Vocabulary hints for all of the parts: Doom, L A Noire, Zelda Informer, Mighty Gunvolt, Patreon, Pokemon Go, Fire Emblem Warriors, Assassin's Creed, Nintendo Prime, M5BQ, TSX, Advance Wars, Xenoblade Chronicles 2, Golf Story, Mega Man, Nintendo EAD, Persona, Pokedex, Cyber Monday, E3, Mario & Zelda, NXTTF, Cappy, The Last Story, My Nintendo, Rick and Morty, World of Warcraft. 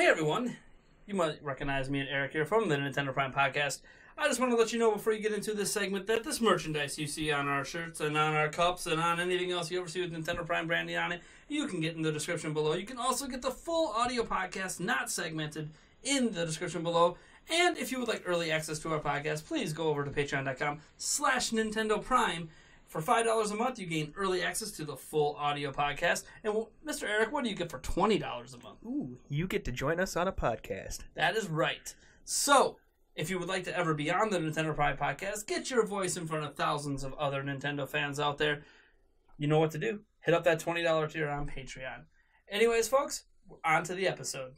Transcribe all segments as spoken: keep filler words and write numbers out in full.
Hey everyone, you might recognize me and Eric here from the Nintendo Prime podcast. I just want to let you know before you get into this segment that this merchandise you see on our shirts and on our cups and on anything else you ever see with Nintendo Prime branding on it, you can get in the description below. You can also get the full audio podcast, not segmented, in the description below. And if you would like early access to our podcast, please go over to patreon.com slash Nintendo Prime. For five dollars a month, you gain early access to the full audio podcast. And, well, Mister Eric, what do you get for twenty dollars a month? Ooh, you get to join us on a podcast. That is right. So, if you would like to ever be on the Nintendo Prime podcast, get your voice in front of thousands of other Nintendo fans out there. You know what to do. Hit up that twenty dollar tier on Patreon. Anyways, folks, on to the episode.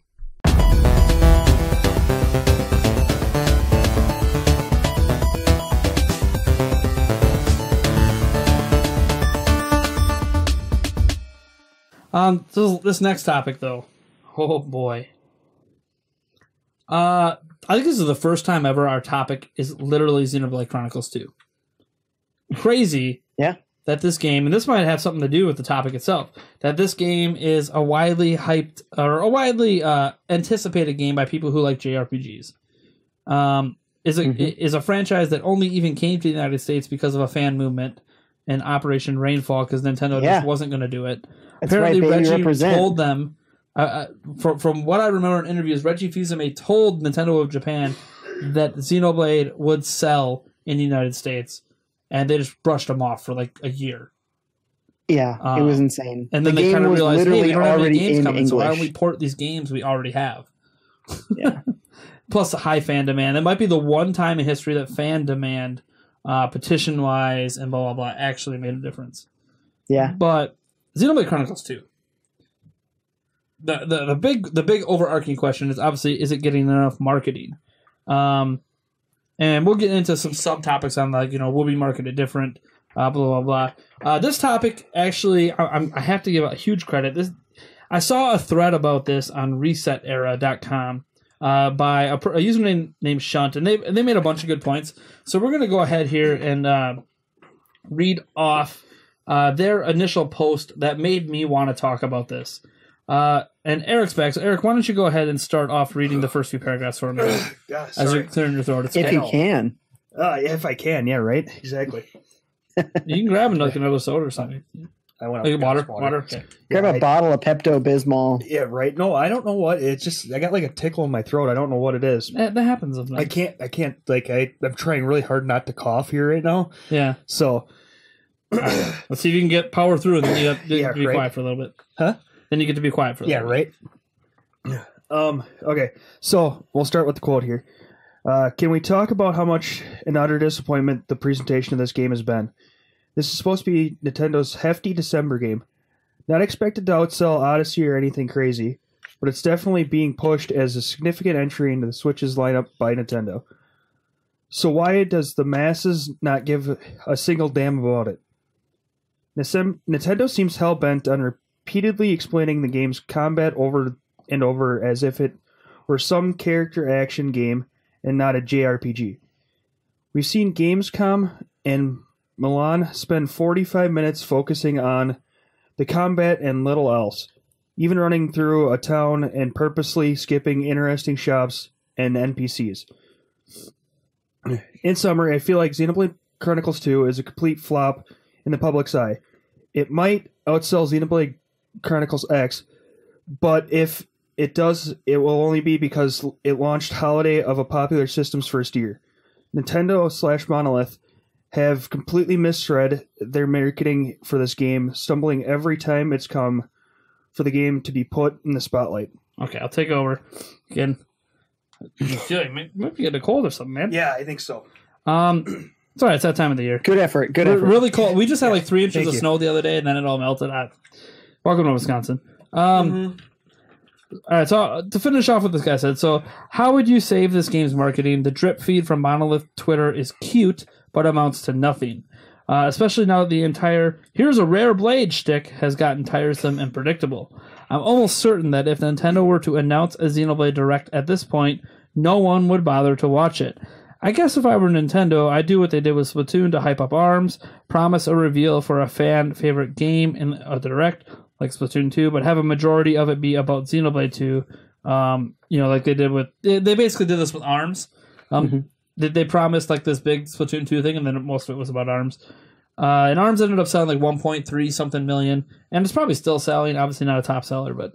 Um, this, this next topic, though, oh boy. Uh, I think this is the first time ever our topic is literally Xenoblade Chronicles two. Crazy, yeah, that this game, and this might have something to do with the topic itself, that this game is a widely hyped or a widely uh, anticipated game by people who like J R P Gs. Um, is a mm-hmm. is a franchise that only even came to the United States because of a fan movement and Operation Rainfall, because Nintendo yeah. just wasn't going to do it. That's apparently, right, Reggie represent. told them, uh, uh, from, from what I remember in interviews, Reggie Fils-Aimé told Nintendo of Japan that Xenoblade would sell in the United States, and they just brushed them off for like a year. Yeah, um, it was insane. And then the they kind of realized, hey, we don't have any games coming, English. so why don't we port these games we already have? Yeah. Plus the high fan demand. It might be the one time in history that fan demand, uh, petition-wise and blah, blah, blah, actually made a difference. Yeah. But Xenoblade Chronicles two. The, the the big the big overarching question is obviously, is it getting enough marketing? Um, and we'll get into some subtopics on, like, you know, will we market it different? Uh, blah blah blah. Uh, this topic actually, I, I'm, I have to give a huge credit. This I saw a thread about this on reset era dot com uh, by a, a user named, named Shunt, and they they made a bunch of good points. So we're gonna go ahead here and uh, read off Uh, their initial post that made me want to talk about this. Uh, and Eric's back. So, Eric, why don't you go ahead and start off reading the first few paragraphs for me as sorry. you're clearing your throat. It's if hell. you can. Uh, if I can, yeah, right? Exactly. You can grab like another soda or something. I want like water. Water. water. Okay. Grab yeah, a I, bottle of Pepto-Bismol. Yeah, right. No, I don't know what. It's just, I got like a tickle in my throat. I don't know what it is. That, that happens. Sometimes. I can't, I can't, like, I, I'm trying really hard not to cough here right now. Yeah. So, let's see if you can get power through, and then you have to, yeah, to be right. quiet for a little bit. Huh? Then you get to be quiet for a yeah, little bit. Yeah, right? Um, okay, so we'll start with the quote here. Uh, can we talk about how much an utter disappointment the presentation of this game has been? This is supposed to be Nintendo's hefty December game. Not expected to outsell Odyssey or anything crazy, but it's definitely being pushed as a significant entry into the Switch's lineup by Nintendo. So why does the masses not give a single damn about it? Nintendo seems hell-bent on repeatedly explaining the game's combat over and over as if it were some character action game and not a J R P G. We've seen Gamescom and Milan spend forty-five minutes focusing on the combat and little else, even running through a town and purposely skipping interesting shops and N P Cs. In summary, I feel like Xenoblade Chronicles two is a complete flop in the public's eye. It might outsell Xenoblade Chronicles X, but if it does, it will only be because it launched holiday of a popular system's first year. Nintendo slash Monolith have completely misread their marketing for this game, stumbling every time it's come for the game to be put in the spotlight. Okay, I'll take over again. You might, might be getting a cold or something, man. Yeah, I think so. Um... It's all right. It's that time of the year. Good effort. Good We're effort. Really cold. We just had yeah, like three inches of you. snow the other day, and then it all melted. I, welcome to Wisconsin. Um, mm-hmm. All right. So to finish off what this guy said, so how would you save this game's marketing? The drip feed from Monolith Twitter is cute, but amounts to nothing. Uh, especially now that the entire "here's a rare blade" shtick has gotten tiresome and predictable. I'm almost certain that if Nintendo were to announce a Xenoblade Direct at this point, no one would bother to watch it. I guess if I were Nintendo, I'd do what they did with Splatoon to hype up ARMS, promise a reveal for a fan-favorite game in a Direct, like Splatoon two, but have a majority of it be about Xenoblade two, um, you know, like they did with, they basically did this with ARMS. Um, mm-hmm. they, they promised like this big Splatoon two thing, and then most of it was about ARMS. Uh, and ARMS ended up selling like one point three something million, and it's probably still selling. Obviously not a top seller, but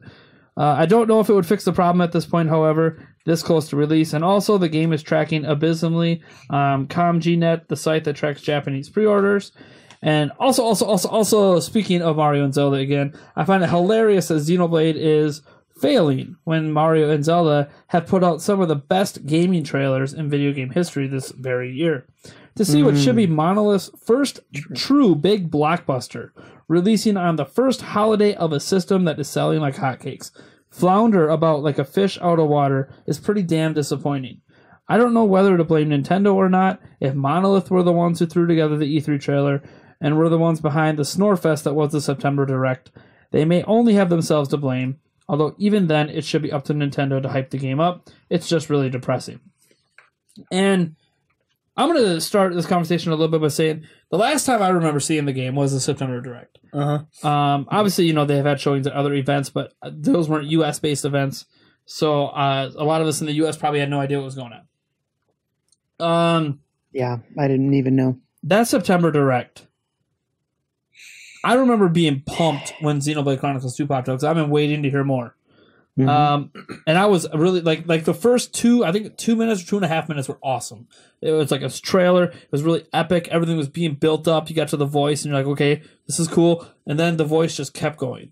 uh, I don't know if it would fix the problem at this point, however, this close to release. And also the game is tracking abysmally. Um, ComGnet, the site that tracks Japanese pre-orders. And also, also, also, also, speaking of Mario and Zelda again, I find it hilarious that Xenoblade is failing when Mario and Zelda have put out some of the best gaming trailers in video game history this very year. To see mm. what should be Monolith's first true. true big blockbuster, releasing on the first holiday of a system that is selling like hotcakes, flounder about like a fish out of water, is pretty damn disappointing. I don't know whether to blame Nintendo or not, if Monolith were the ones who threw together the E three trailer, and were the ones behind the snorefest that was the September Direct. They may only have themselves to blame, although even then it should be up to Nintendo to hype the game up. It's just really depressing. And I'm going to start this conversation a little bit by saying the last time I remember seeing the game was the September Direct. Uh-huh. Um, obviously, you know, they have had showings at other events, but those weren't U S-based events, so uh, a lot of us in the U S probably had no idea what was going on. Um, yeah, I didn't even know. That September Direct, I remember being pumped when Xenoblade Chronicles two popped up because I've been waiting to hear more. Mm-hmm. Um, and I was really like, like the first two, I think two minutes or two and a half minutes were awesome. It was like a trailer. It was really epic. Everything was being built up. You got to the voice and you're like, okay, this is cool. And then the voice just kept going.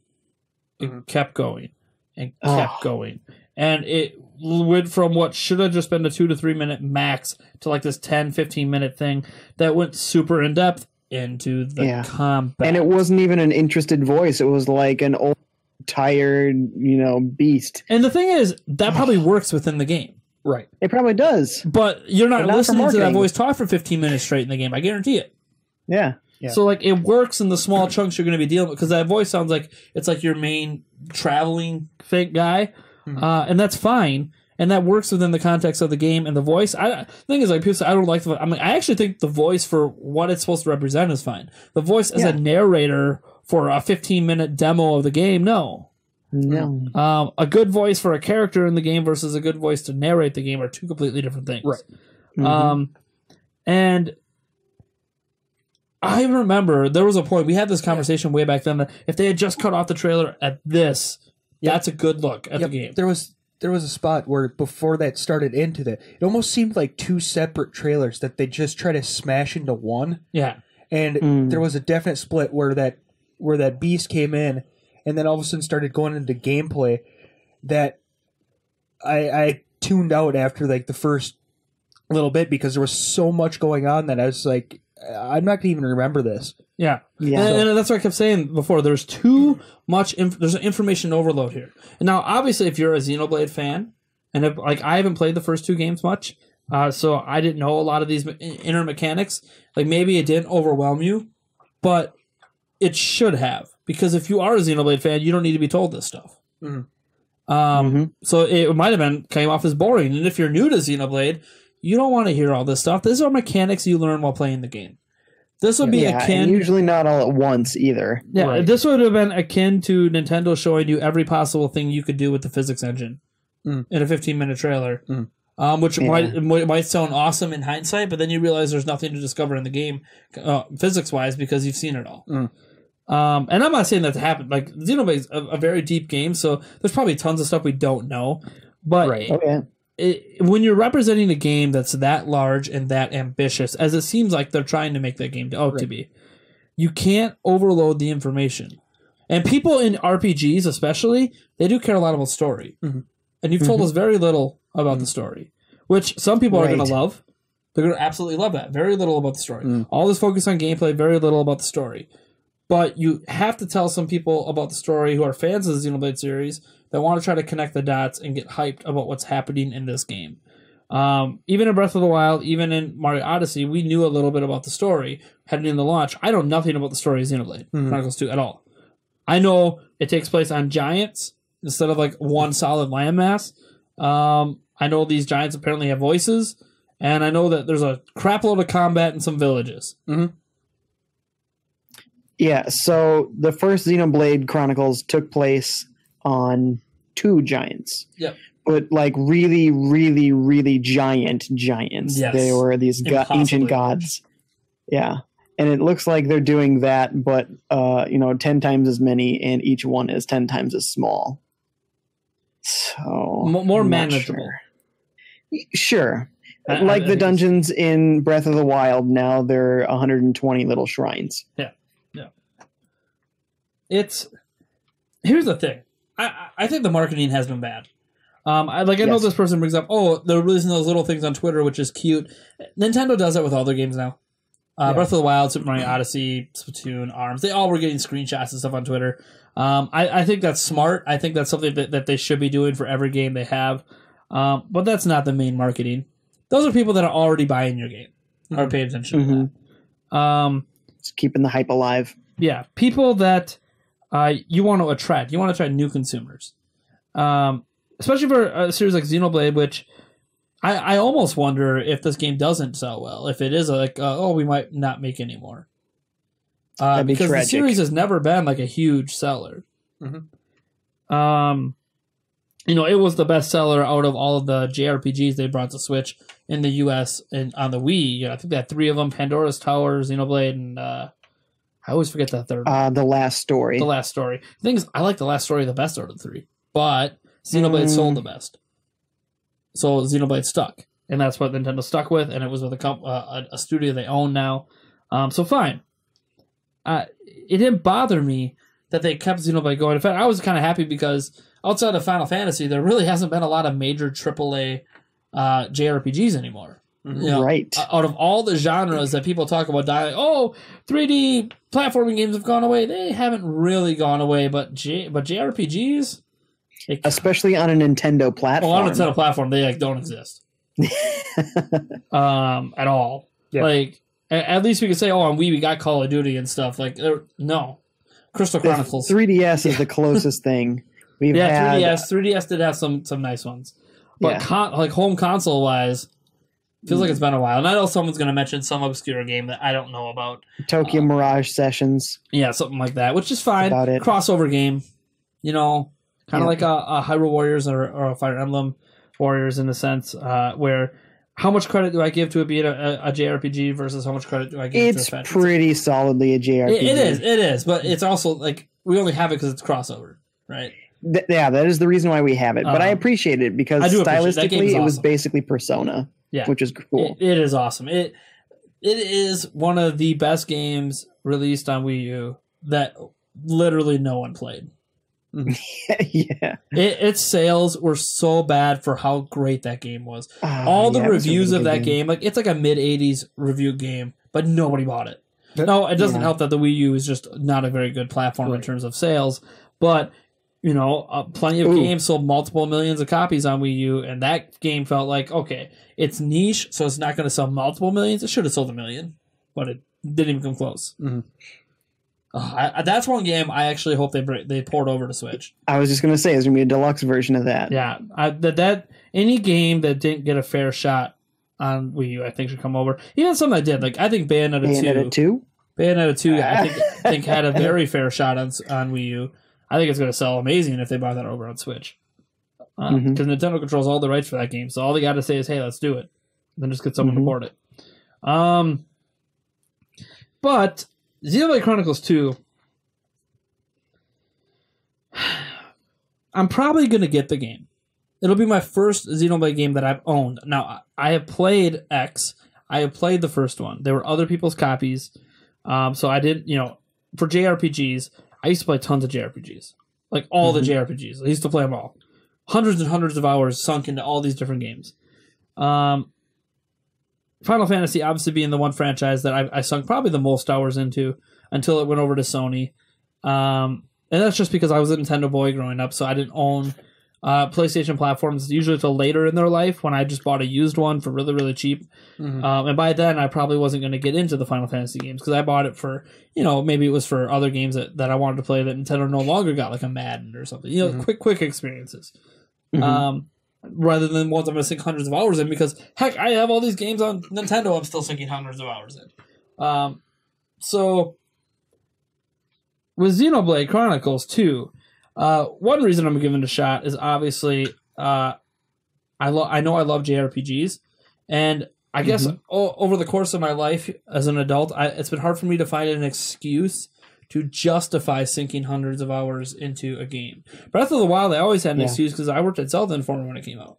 It mm-hmm. kept going and oh. kept going. And it went from what should have just been a two to three minute max to like this ten, fifteen minute thing that went super in depth into the yeah. combat. And it wasn't even an interested voice. It was like an old tired, you know, beast. And the thing is, that probably works within the game. Right. It probably does. But you're not, not listening to that voice talk for fifteen minutes straight in the game. I guarantee it. Yeah. yeah. So like it works in the small chunks you're going to be dealing with, because that voice sounds like it's like your main traveling fake guy. Mm-hmm. Uh, and that's fine. And that works within the context of the game and the voice. I the thing is, like people say, I don't like the. I mean, I actually think the voice for what it's supposed to represent is fine. The voice as yeah. a narrator for a fifteen-minute demo of the game, no, no. Um, a good voice for a character in the game versus a good voice to narrate the game are two completely different things. Right. Mm-hmm. Um, and I remember there was a point we had this conversation yeah. way back then that if they had just cut off the trailer at this, yep. that's a good look at yep. the game. There was. There was a spot where before that started into that, it almost seemed like two separate trailers that they just try to smash into one. Yeah. And mm. there was a definite split where that where that beast came in and then all of a sudden started going into gameplay that I, I tuned out after like the first little bit because there was so much going on that I was like, I'm not going to even remember this. Yeah, yeah. And, and that's what I kept saying before. There's too much. Inf- there's an information overload here. And now, obviously, if you're a Xenoblade fan, and if, like I haven't played the first two games much, uh, so I didn't know a lot of these inner mechanics. Like maybe it didn't overwhelm you, but it should have, because if you are a Xenoblade fan, you don't need to be told this stuff. Mm-hmm. Um, mm-hmm. So it might have been came off as boring. And if you're new to Xenoblade, you don't want to hear all this stuff. These are mechanics you learn while playing the game. This would be yeah, akin... And usually not all at once, either. Yeah, right. This would have been akin to Nintendo showing you every possible thing you could do with the physics engine mm. in a fifteen-minute trailer, mm. um, which yeah. might, might sound awesome in hindsight, but then you realize there's nothing to discover in the game uh, physics-wise because you've seen it all. Mm. Um, and I'm not saying that happened. Like, Xenoblade's a, a very deep game, so there's probably tons of stuff we don't know. But... Right. Okay. It, when you're representing a game that's that large and that ambitious, as it seems like they're trying to make that game out right. to be, you can't overload the information. And people in R P Gs especially, they do care a lot about story. Mm-hmm. And you've told mm-hmm. us very little about mm-hmm. the story, which some people right. are going to love. They're going to absolutely love that. Very little about the story. Mm. All this focus on gameplay, very little about the story. But you have to tell some people about the story who are fans of the Xenoblade series that want to try to connect the dots and get hyped about what's happening in this game. Um, even in Breath of the Wild, even in Mario Odyssey, we knew a little bit about the story heading into launch. I know nothing about the story of Xenoblade mm-hmm. Chronicles two at all. I know it takes place on giants instead of like one solid landmass. Um, I know these giants apparently have voices, and I know that there's a crapload of combat in some villages. Mm-hmm. Yeah, so the first Xenoblade Chronicles took place on two giants. Yep. But like really, really, really giant giants. Yes. They were these go- ancient gods. Yeah. And it looks like they're doing that, but uh, you know, ten times as many, and each one is ten times as small. So M- more manageable. Sure. sure. Uh, like I, I the dungeons it's... in Breath of the Wild, now they're one hundred twenty little shrines. Yeah. Yeah. It's here's the thing. I I think the marketing has been bad. Um, I like I yes. know this person brings up, oh, they're releasing those little things on Twitter, which is cute. Nintendo does that with all their games now. Uh, yeah. Breath of the Wild, Super Mario Odyssey, Splatoon, ARMS. They all were getting screenshots and stuff on Twitter. Um, I, I think that's smart. I think that's something that, that they should be doing for every game they have. Um, but that's not the main marketing. Those are people that are already buying your game mm-hmm. or paying attention mm-hmm. to that. Um, Just keeping the hype alive. Yeah. People that uh, you want to attract. You want to attract new consumers. Um, especially for a series like Xenoblade, which... I, I almost wonder if this game doesn't sell well. If it is like, uh, oh, we might not make any more. Uh, That'd be because tragic. The series has never been like a huge seller. Mm-hmm. Um, you know, it was the best seller out of all of the J R P Gs they brought to Switch in the U S and on the Wii. You know, I think they had three of them, Pandora's Tower, Xenoblade, and uh, I always forget that third one. Uh, The Last Story. The Last Story. The thing is, I like The Last Story the best out of the three, but Xenoblade mm. sold the best. So Xenoblade stuck, and that's what Nintendo stuck with, and it was with a comp- uh, a studio they own now. Um, so fine. Uh, it didn't bother me that they kept Xenoblade going. In fact, I was kind of happy because outside of Final Fantasy, there really hasn't been a lot of major triple A uh, J R P Gs anymore. Mm-hmm. You know, right. Out of all the genres that people talk about dying, oh, three D platforming games have gone away. They haven't really gone away, but J- but J R P Gs... It, especially on a Nintendo platform. Well, on a Nintendo platform, they like don't exist um, at all. Yep. Like, at, at least we could say, "Oh, on Wii we got Call of Duty and stuff." Like, no, Crystal Chronicles. The three D S is the closest thing we've yeah, had. Yeah, three D S. three D S did have some some nice ones, but yeah. con- like home console wise, feels mm. like it's been a while. And I know someone's going to mention some obscure game that I don't know about. Tokyo um, Mirage Sessions. Yeah, something like that, which is fine. About it. Crossover game, you know. Kind of yeah. like a, a Hyrule Warriors or, or a Fire Emblem Warriors in the sense uh, where how much credit do I give to it being a, a, a J R P G versus how much credit do I give it's to it? It's pretty solidly a J R P G. It, it is, it is. But it's also like we only have it because it's crossover, right? Th- yeah, that is the reason why we have it. But um, I appreciate it because stylistically it awesome. was basically Persona, yeah. which is cool. It, it is awesome. It It is one of the best games released on Wii U that literally no one played. yeah, it, its sales were so bad for how great that game was. Uh, All the yeah, reviews really of that game. game, like it's like a mid eighties review game, but nobody bought it. But, no, it doesn't yeah. help that the Wii U is just not a very good platform right. in terms of sales. But you know, uh, plenty of Ooh. games sold multiple millions of copies on Wii U, and that game felt like okay, it's niche, so it's not going to sell multiple millions. It should have sold a million, but it didn't even come close. Mm-hmm. Uh, I, that's one game I actually hope they they port over to Switch. I was just going to say, there's going to be a deluxe version of that. Yeah, I, that, that any game that didn't get a fair shot on Wii U, I think, should come over. Even some that did. Like I think Bayonetta, Bayonetta two. Bayonetta two, I think, I think had a very fair shot on, on Wii U. I think it's going to sell amazing if they buy that over on Switch. Because um, mm-hmm. Nintendo controls all the rights for that game, so all they got to say is, hey, let's do it. And then just get someone mm-hmm. to port it. Um, but... Xenoblade Chronicles two, I'm probably going to get the game. It'll be my first Xenoblade game that I've owned. Now, I have played X. I have played the first one. There were other people's copies. Um, so I did, you know, for J R P Gs, I used to play tons of J R P Gs. Like all mm-hmm. the J R P Gs. I used to play them all. Hundreds and hundreds of hours sunk into all these different games. Um... Final Fantasy obviously being the one franchise that I, I sunk probably the most hours into until it went over to Sony. Um, and that's just because I was a Nintendo boy growing up, so I didn't own uh, PlayStation platforms usually until later in their life when I just bought a used one for really, really cheap. Mm-hmm. Um, and by then, I probably wasn't going to get into the Final Fantasy games because I bought it for, you know, maybe it was for other games that, that I wanted to play that Nintendo no longer got, like a Madden or something. You know, mm-hmm. quick, quick experiences. Mm-hmm. Um rather than ones I'm going to sink hundreds of hours in because, heck, I have all these games on Nintendo I'm still sinking hundreds of hours in. Um, so, with Xenoblade Chronicles two, Uh, one reason I'm giving it a shot is obviously uh, I lo- I know I love J R P Gs, and I mm-hmm. guess o- over the course of my life as an adult, I, it's been hard for me to find an excuse to justify sinking hundreds of hours into a game. Breath of the Wild, I always had an yeah. excuse because I worked at Zelda Informer when it came out.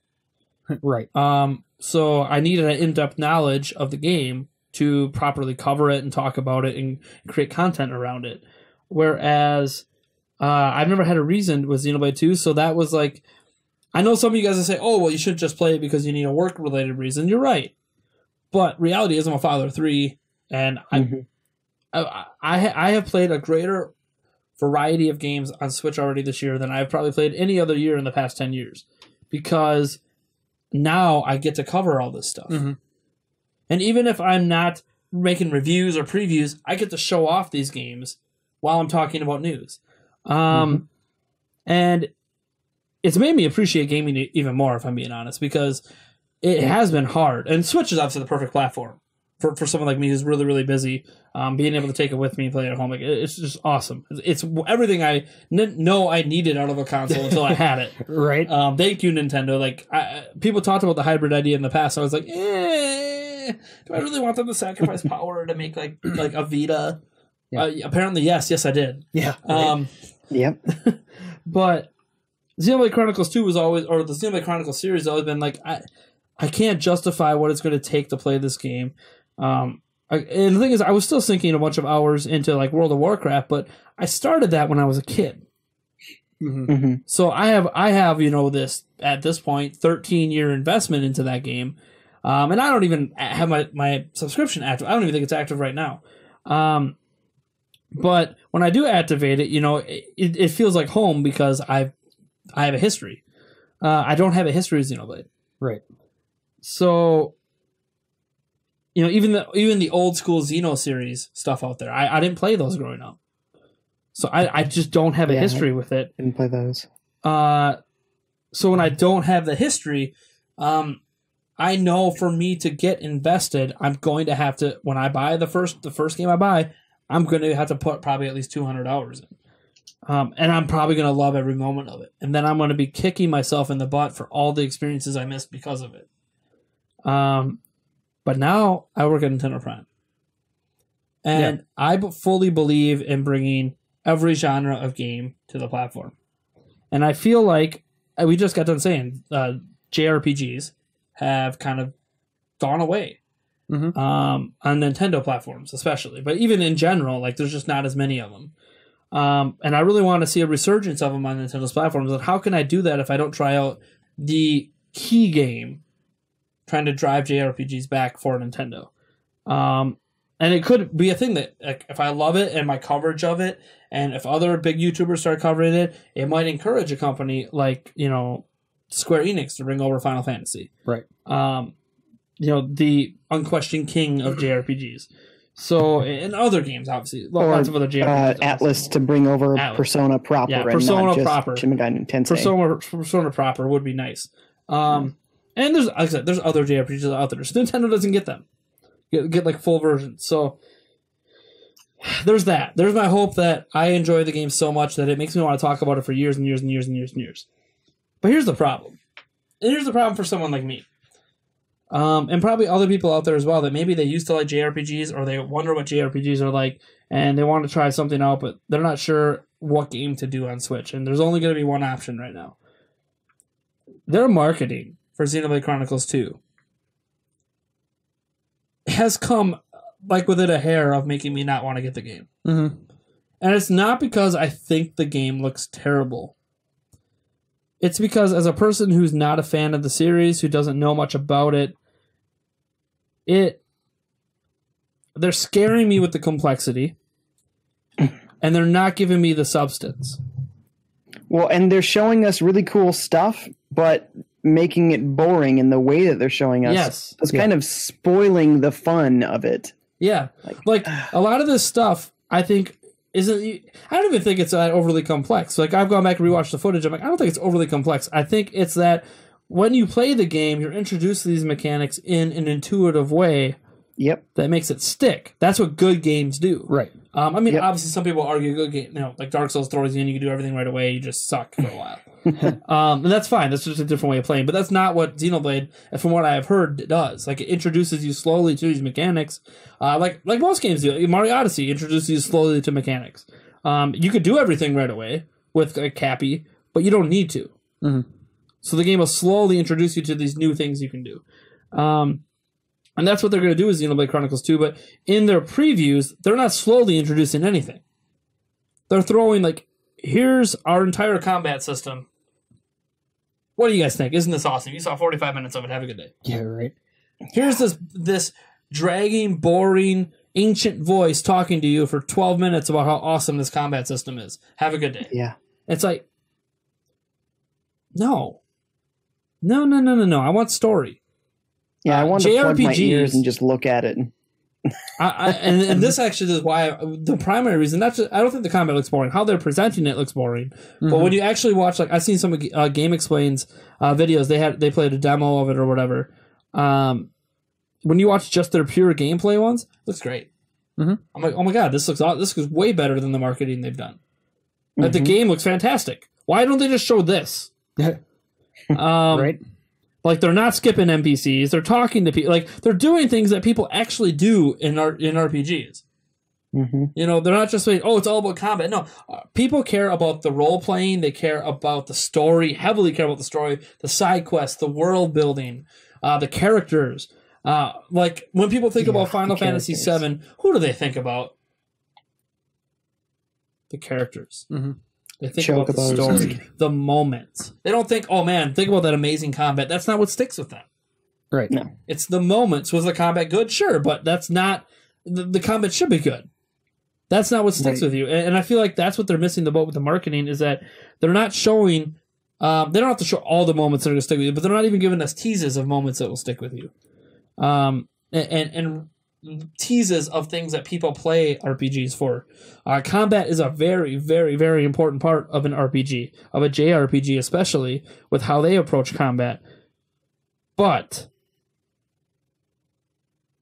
Right. Um. So I needed an in-depth knowledge of the game to properly cover it and talk about it and create content around it. Whereas uh, I've never had a reason with Xenoblade two, so that was like... I know some of you guys will say, oh, well, you should just play it because you need a work-related reason. You're right. But reality is I'm a father of three, and mm-hmm. I, I I have played a greater variety of games on Switch already this year than I've probably played any other year in the past ten years. Because now I get to cover all this stuff. Mm-hmm. And even if I'm not making reviews or previews, I get to show off these games while I'm talking about news. Um, mm-hmm. And it's made me appreciate gaming even more, if I'm being honest, because it has been hard. And Switch is obviously the perfect platform for, for someone like me who's really, really busy. Um, being able to take it with me and play it at home, like, it's just awesome. It's everything I n- know I needed out of a console until I had it. Right. Um, thank you, Nintendo. Like I, people talked about the hybrid idea in the past. I was like, eh, do I really want them to sacrifice power to make like like a Vita? Yeah. Uh, apparently, yes. Yes, I did. Yeah. Um, yep. But Xenoblade Chronicles two was always, or the Xenoblade Chronicles series has always been like, I, I can't justify what it's going to take to play this game. Um, I, and the thing is, I was still sinking a bunch of hours into like World of Warcraft, but I started that when I was a kid. Mm-hmm. Mm-hmm. So I have, I have, you know, this, at this point, thirteen year investment into that game. Um, and I don't even have my, my subscription active. I don't even think it's active right now. Um, But when I do activate it, you know, it, it feels like home because I've, I have a history. Uh, I don't have a history with Xenoblade. Right. So, you know, even the even the old school Xeno series stuff out there, I, I didn't play those growing up. So I, I just don't have a yeah, history with it. Didn't play those. Uh, so when I don't have the history, um, I know for me to get invested, I'm going to have to, when I buy the first the first game I buy, I'm going to have to put probably at least two hundred hours in. Um, and I'm probably going to love every moment of it. And then I'm going to be kicking myself in the butt for all the experiences I missed because of it. Um, but now I work at Nintendo Prime. And yeah. I b- fully believe in bringing every genre of game to the platform. And I feel like, we just got done saying, uh, J R P Gs have kind of gone away. Mm-hmm. Um, on Nintendo platforms especially, but even in general, like there's just not as many of them, um, and I really want to see a resurgence of them on Nintendo's platforms. And how can I do that if I don't try out the key game, trying to drive J R P Gs back for Nintendo? Um, and it could be a thing that, like, if I love it and my coverage of it, and if other big YouTubers start covering it, it might encourage a company like, you know, Square Enix to bring over Final Fantasy, right? Um, you know, the unquestioned king of J R P Gs. So, and other games, obviously. Lots or, of other J R P Gs. Uh, Atlas to bring over Atlas. Persona proper. Yeah, Persona and not proper. Just Shin Megami Tensei. Persona, Persona proper would be nice. Um, and there's, like I said, there's other J R P Gs out there. So Nintendo doesn't get them. Get, get like full versions. So, there's that. There's my hope that I enjoy the game so much that it makes me want to talk about it for years and years and years and years and years. But here's the problem. And here's the problem for someone like me. Um, and probably other people out there as well that maybe they used to like J R P Gs or they wonder what J R P Gs are like and they want to try something out, but they're not sure what game to do on Switch. And there's only going to be one option right now. Their marketing for Xenoblade Chronicles two has come like within a hair of making me not want to get the game. Mm-hmm. And it's not because I think the game looks terrible. It's because as a person who's not a fan of the series, who doesn't know much about it, it they're scaring me with the complexity, and they're not giving me the substance. Well, and they're showing us really cool stuff, but making it boring in the way that they're showing us. Yes. It's yeah. kind of spoiling the fun of it. Yeah. Like, like a lot of this stuff, I think... Isn't, I don't even think it's that overly complex. Like, I've gone back and rewatched the footage. I'm like, I don't think it's overly complex. I think it's that when you play the game, you're introduced to these mechanics in an intuitive way Yep. That makes it stick. That's what good games do. Right. Um, I mean, yep. obviously, some people argue good game, you know, like Dark Souls throws you in, you can do everything right away, you just suck for a while. um, and that's fine. That's just a different way of playing. But that's not what Xenoblade, from what I have heard, does. Like, it introduces you slowly to these mechanics, uh, like like most games do. Like Mario Odyssey introduces you slowly to mechanics. Um, you could do everything right away with a Cappy, but you don't need to. Mm-hmm. So the game will slowly introduce you to these new things you can do. Um, and that's what they're going to do with Xenoblade Chronicles two, but in their previews, they're not slowly introducing anything. They're throwing, like, here's our entire combat system. What do you guys think? Isn't this awesome? You saw forty-five minutes of it. Have a good day. Yeah, right. Here's this this dragging, boring, ancient voice talking to you for twelve minutes about how awesome this combat system is. Have a good day. Yeah. It's like, no. No, no, no, no, no. I want story. Yeah, I want uh, to plug my ears and just look at it. I, I, and, and this actually is why I, the primary reason, not just, I don't think the combat looks boring. How they're presenting it looks boring. Mm-hmm. But when you actually watch, like, I've seen some uh, Game Explains uh, videos. They had they played a demo of it or whatever. Um, when you watch just their pure gameplay ones, it looks great. Mm-hmm. I'm like, oh my god, this looks this is way better than the marketing they've done. Mm-hmm. Like, the game looks fantastic. Why don't they just show this? um, right. Like, they're not skipping N P Cs. They're talking to people. Like, they're doing things that people actually do in R in R P Gs. Mm-hmm. You know, they're not just saying, oh, it's all about combat. No, uh, people care about the role-playing. They care about the story, heavily care about the story, the side quests, the world-building, uh, the characters. Uh, like, when people think yeah, about Final Fantasy seven, who do they think about? The characters. Mm-hmm. They think about the story, the moments. They don't think, oh man, think about that amazing combat. That's not what sticks with them. Right. No. It's the moments. Was the combat good? Sure, but that's not, the, the combat should be good. That's not what sticks right. with you. And, and I feel like that's what they're missing the boat with the marketing, is that they're not showing, um, they don't have to show all the moments that are going to stick with you, but they're not even giving us teases of moments that will stick with you. Um, and, and, and teases of things that people play R P Gs for. Uh, combat is a very, very, very important part of an R P G, of a J R P G especially, with how they approach combat. But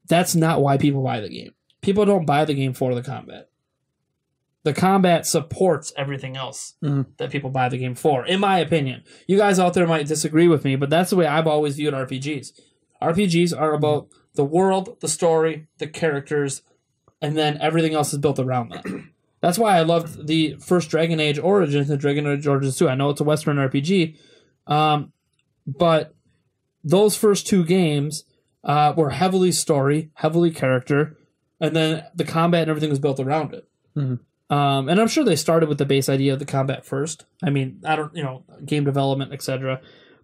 that's not why people buy the game. People don't buy the game for the combat. The combat supports everything else mm-hmm. that people buy the game for, in my opinion. You guys out there might disagree with me, but that's the way I've always viewed R P Gs. R P Gs are about the world, the story, the characters, and then everything else is built around that. That's why I loved the first Dragon Age Origins and Dragon Age Origins two. I know it's a Western R P G, um, but those first two games uh, were heavily story, heavily character, and then the combat and everything was built around it. Mm-hmm. um, and I'm sure they started with the base idea of the combat first. I mean, I don't, you know, game development, et cetera.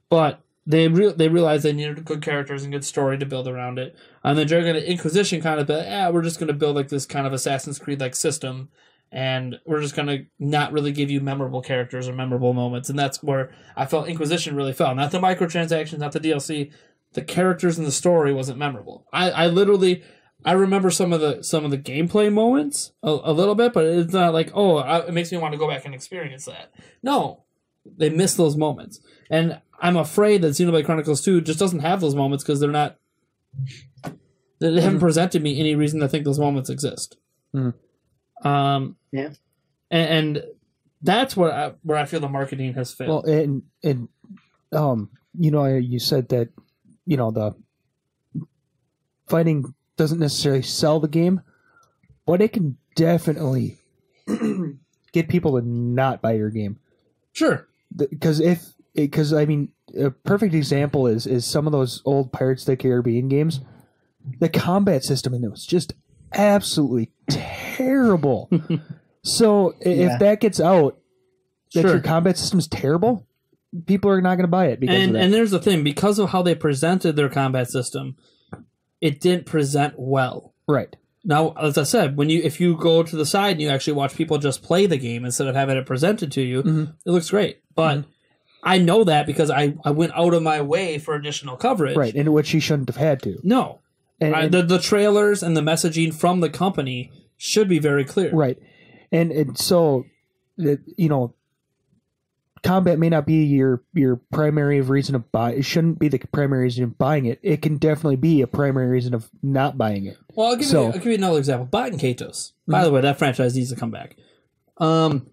But They re they realized they needed good characters and good story to build around it. And then Dragon Age Inquisition kind of, but yeah, we're just going to build like this kind of Assassin's Creed like system, and we're just going to not really give you memorable characters or memorable moments. And that's where I felt Inquisition really fell. Not the microtransactions, not the D L C. The characters and the story wasn't memorable. I, I literally I remember some of the some of the gameplay moments a, a little bit, but it's not like, oh, I, it makes me want to go back and experience that. No, they missed those moments. And I'm afraid that Xenoblade Chronicles two just doesn't have those moments because they're not... They haven't mm. presented me any reason to think those moments exist. Mm. Um, yeah. And, and that's what I, where I feel the marketing has failed. Well, and, and um, you know, you said that, you know, the fighting doesn't necessarily sell the game, but it can definitely get people to not buy your game. Sure. Because if... Because, I mean, a perfect example is is some of those old Pirates of the Caribbean games. The combat system in it was just absolutely terrible. So yeah. if that gets out, that sure. your combat system's terrible, people are not going to buy it. Because and, of that. And there's the thing. Because of how they presented their combat system, it didn't present well. Right. Now, as I said, when you if you go to the side and you actually watch people just play the game instead of having it presented to you, mm-hmm. it looks great. But... Mm-hmm. I know that because I, I went out of my way for additional coverage. Right, and which you shouldn't have had to. No. And, I, and, the, the trailers and the messaging from the company should be very clear. Right. And, and so, you know, combat may not be your your primary reason to buy. It shouldn't be the primary reason of buying it. It can definitely be a primary reason of not buying it. Well, I'll give so, you I'll give you another example. Biden Katos. By mm-hmm. the way, that franchise needs to come back. Um,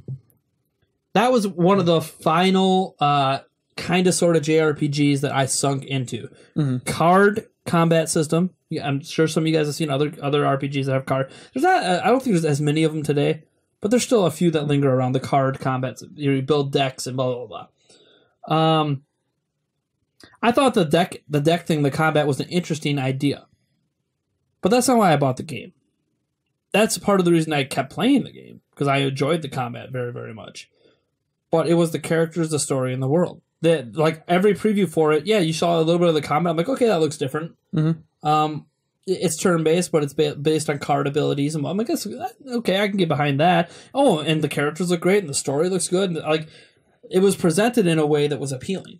that was one of the final uh kind of sort of J R P Gs that I sunk into. Mm-hmm. Card combat system. Yeah, I'm sure some of you guys have seen other other R P Gs that have card. There's not. Uh, I don't think there's as many of them today. But there's still a few that linger around the card combats. You build decks and blah, blah, blah. Um, I thought the deck the deck thing, the combat, was an interesting idea. But that's not why I bought the game. That's part of the reason I kept playing the game, because I enjoyed the combat very, very much. But it was the characters, the story, and the world. That, like, every preview for it, yeah, you saw a little bit of the combat. I'm like, okay, that looks different. Mm-hmm. Um It's turn-based, but it's based on card abilities. And I'm like, okay, I can get behind that. Oh, and the characters look great, and the story looks good. And, like, it was presented in a way that was appealing.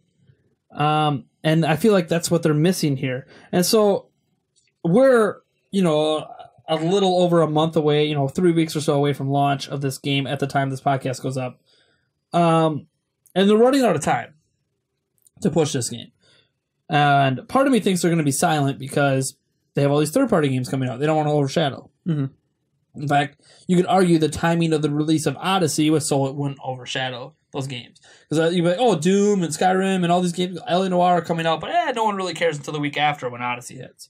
Um, and I feel like that's what they're missing here. And so we're, you know, a little over a month away, you know, three weeks or so away from launch of this game at the time this podcast goes up. Um, and they're running out of time to push this game. And part of me thinks they're going to be silent because they have all these third-party games coming out. They don't want to overshadow. Mm-hmm. In fact, you could argue the timing of the release of Odyssey was so it wouldn't overshadow those games. Because you'd be like, oh, Doom and Skyrim and all these games, L A Noire are coming out, but eh, no one really cares until the week after when Odyssey hits.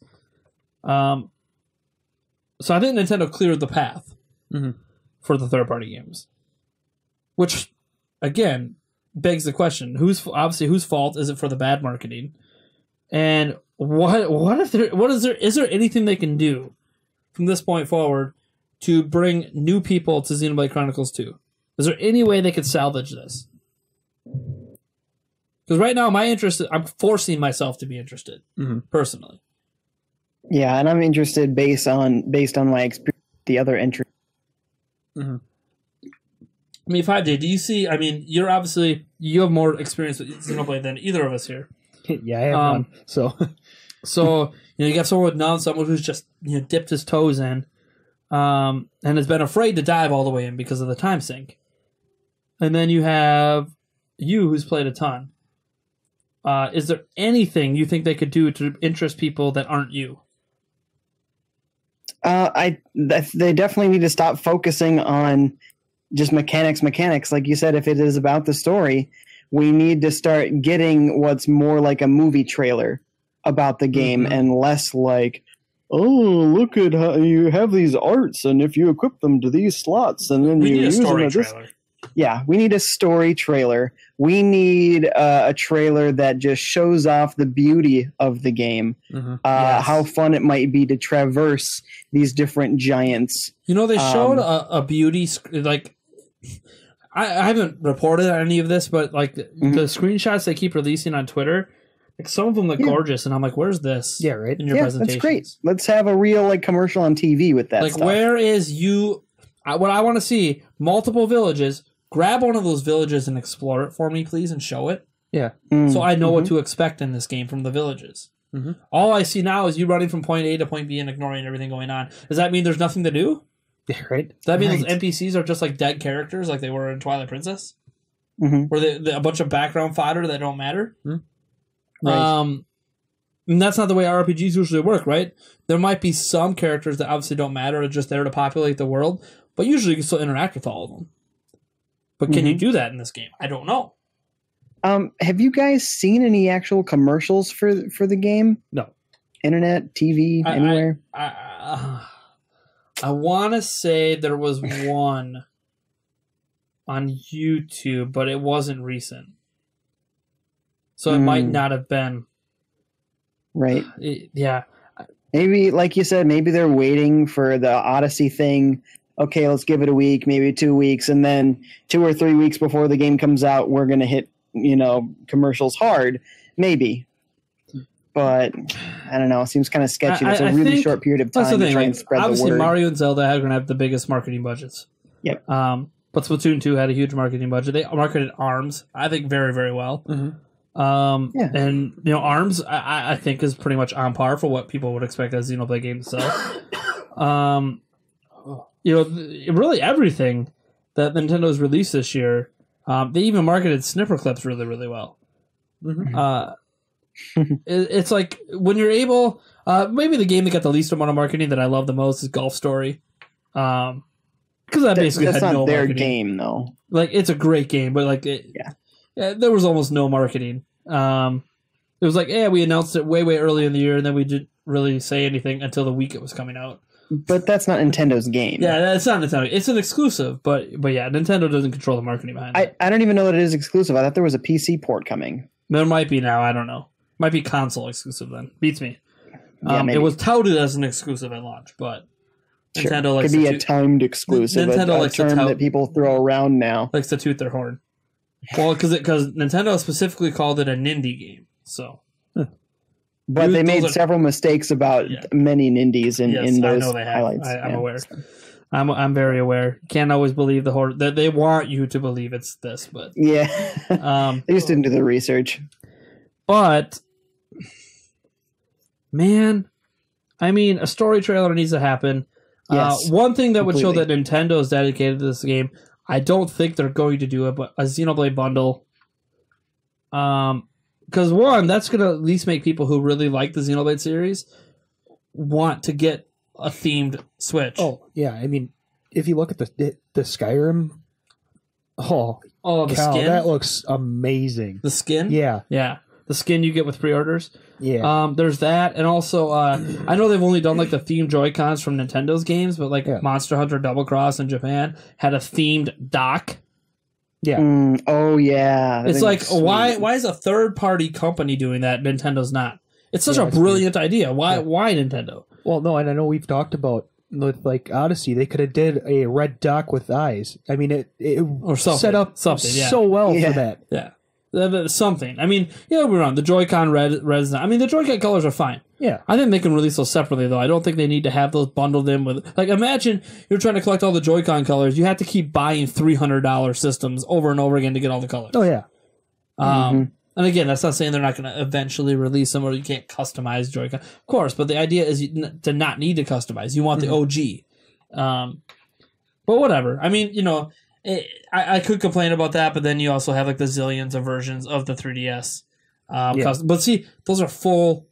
Um, so I think Nintendo cleared the path mm-hmm. for the third-party games. Which, again, begs the question, who's obviously, whose fault is it for the bad marketing? And What what if there what is there is there anything they can do from this point forward to bring new people to Xenoblade Chronicles two? Is there any way they could salvage this? Because right now my interest, I'm forcing myself to be interested mm-hmm. personally. Yeah, and I'm interested based on based on my experience with the other entry. Mm-hmm. I mean, five J, do you see? I mean, you're obviously you have more experience with Xenoblade than either of us here. Yeah, I have um, one. So, so you know, you got someone with none, someone who's just you know dipped his toes in, um, and has been afraid to dive all the way in because of the time sink. And then you have you, who's played a ton. Uh, is there anything you think they could do to interest people that aren't you? Uh, I th- they definitely need to stop focusing on just mechanics, mechanics. Like you said, if it is about the story, we need to start getting what's more like a movie trailer about the game mm-hmm. and less like, oh, look at how you have these arts and if you equip them to these slots and then we you need use a story them trailer. This. Yeah, we need a story trailer. We need uh, a trailer that just shows off the beauty of the game, mm-hmm. uh, yes. how fun it might be to traverse these different giants. You know, they showed um, a, a beauty sc- like. I haven't reported on any of this, but like mm-hmm. the screenshots they keep releasing on Twitter, like some of them look yeah. gorgeous, and I'm like, "Where's this?" Yeah, right. In your yeah, presentation, that's great. Let's have a real like commercial on T V with that. Like, stuff. Where is you? I, what I want to see multiple villages. Grab one of those villages and explore it for me, please, and show it. Yeah. Mm-hmm. So I know mm-hmm. what to expect in this game from the villages. Mm-hmm. All I see now is you running from point A to point B and ignoring everything going on. Does that mean there's nothing to do? Yeah, right. Does that mean right. those N P Cs are just like dead characters like they were in Twilight Princess? Mm-hmm. Were they, they a bunch of background fodder that don't matter? Mm-hmm. Right. Um, and that's not the way R P Gs usually work, right? There might be some characters that obviously don't matter, are just there to populate the world, but usually you can still interact with all of them. But can mm-hmm. you do that in this game? I don't know. Um, have you guys seen any actual commercials for, for the game? No. Internet, T V, I, anywhere? I... I, I uh... I want to say there was one on YouTube, but it wasn't recent. So it mm. might not have been. Right. It, yeah. Maybe, like you said, maybe they're waiting for the Odyssey thing. Okay, let's give it a week, maybe two weeks. And then two or three weeks before the game comes out, we're going to hit, you know, commercials hard. Maybe. But I don't know. It seems kind of sketchy. It's I, I a really think, short period of time to try and spread obviously the word. Mario and Zelda are going to have the biggest marketing budgets. Yep. Um, but Splatoon two had a huge marketing budget. They marketed ARMS, I think, very, very well. Mm-hmm. Um, yeah. And you know, ARMS, I, I think, is pretty much on par for what people would expect a Xenoblade game to sell. um, you know, really everything that Nintendo's released this year Um, they even marketed snipper clips really, really well. Mm-hmm. Uh, it, it's like when you're able, uh, maybe the game that got the least amount of marketing that I love the most is Golf Story. Um, because that, that basically that's had not no their marketing. Game though. Like it's a great game, but like it, yeah. yeah, there was almost no marketing. Um, it was like, yeah, we announced it way, way early in the year, and then we didn't really say anything until the week it was coming out. But that's not Nintendo's game. Yeah, that's not Nintendo. It's an exclusive, but but yeah, Nintendo doesn't control the marketing behind it. I, I don't even know that it is exclusive. I thought there was a P C port coming. There might be now. I don't know. Might be console exclusive then. Beats me. Yeah, um, it was touted as an exclusive at launch, but sure. Nintendo likes could be to a timed exclusive. Nintendo a, likes a term to tout, that people throw around now. Likes to toot their horn. Well, because because Nintendo specifically called it an indie game, so. But they made several mistakes about yeah. many Nindies in, yes, in those I know they have. highlights. I, I'm yeah. aware. I'm I'm very aware. Can't always believe the horror that they want you to believe it's this, but yeah, um, they just didn't do the research. But man, I mean, a story trailer needs to happen. Yes, uh, one thing that completely. would show that Nintendo is dedicated to this game. I don't think they're going to do it, but a Xenoblade bundle. Um. Because, one, that's going to at least make people who really like the Xenoblade series want to get a themed Switch. Oh, yeah. I mean, if you look at the the Skyrim, oh, oh the cow, skin? that looks amazing. The skin? Yeah. Yeah. The skin you get with pre-orders. Yeah. Um, there's that. And also, uh, I know they've only done, like, the themed Joy-Cons from Nintendo's games, but, like, yeah. Monster Hunter Double Cross in Japan had a themed dock. Yeah. Mm, oh yeah. It's like why why is a third party company doing that? Nintendo's not. It's such yeah, a brilliant weird. idea. Why yeah. why Nintendo? Well, no, and I know we've talked about with like Odyssey, they could have did a red dock with eyes. I mean, it it or set up something yeah. so well yeah. for that. Yeah. Something. I mean, yeah, we're on the Joy-Con red, red. I mean, the Joy-Con colors are fine. Yeah, I think they can release those separately though. I don't think they need to have those bundled in with. Like, imagine you're trying to collect all the Joy-Con colors. You have to keep buying three hundred dollar systems over and over again to get all the colors. Oh yeah. Um, mm-hmm. And again, that's not saying they're not going to eventually release them or you can't customize Joy-Con, of course. But the idea is to not need to customize. You want mm-hmm. the O G. Um, but whatever. I mean, you know. It, I, I could complain about that, but then you also have like the zillions of versions of the three D S. Um, yeah. custom, but see, those are full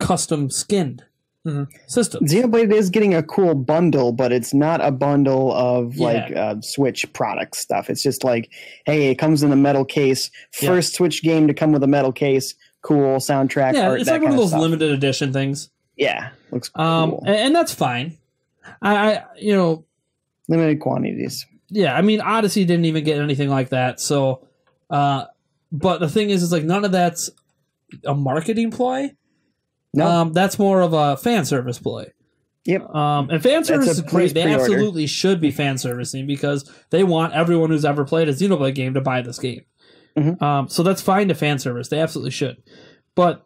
custom skinned mm-hmm. systems. Xenoblade is getting a cool bundle, but it's not a bundle of yeah. like uh, Switch product stuff. It's just like, hey, it comes in a metal case. First yeah. Switch game to come with a metal case. Cool soundtrack. Yeah, art, it's like one of those stuff. limited edition things. Yeah, looks cool. Um, and, and that's fine. I, I, you know, limited quantities. Yeah, I mean, Odyssey didn't even get anything like that. So, uh, but the thing is, is like none of that's a marketing ploy. No, um, that's more of a fan service ploy. Yep. Um, and fan service is great. They pre-order. absolutely should be fan servicing because they want everyone who's ever played a Xenoblade game to buy this game. Mm-hmm. Um, so that's fine to fan service. They absolutely should. But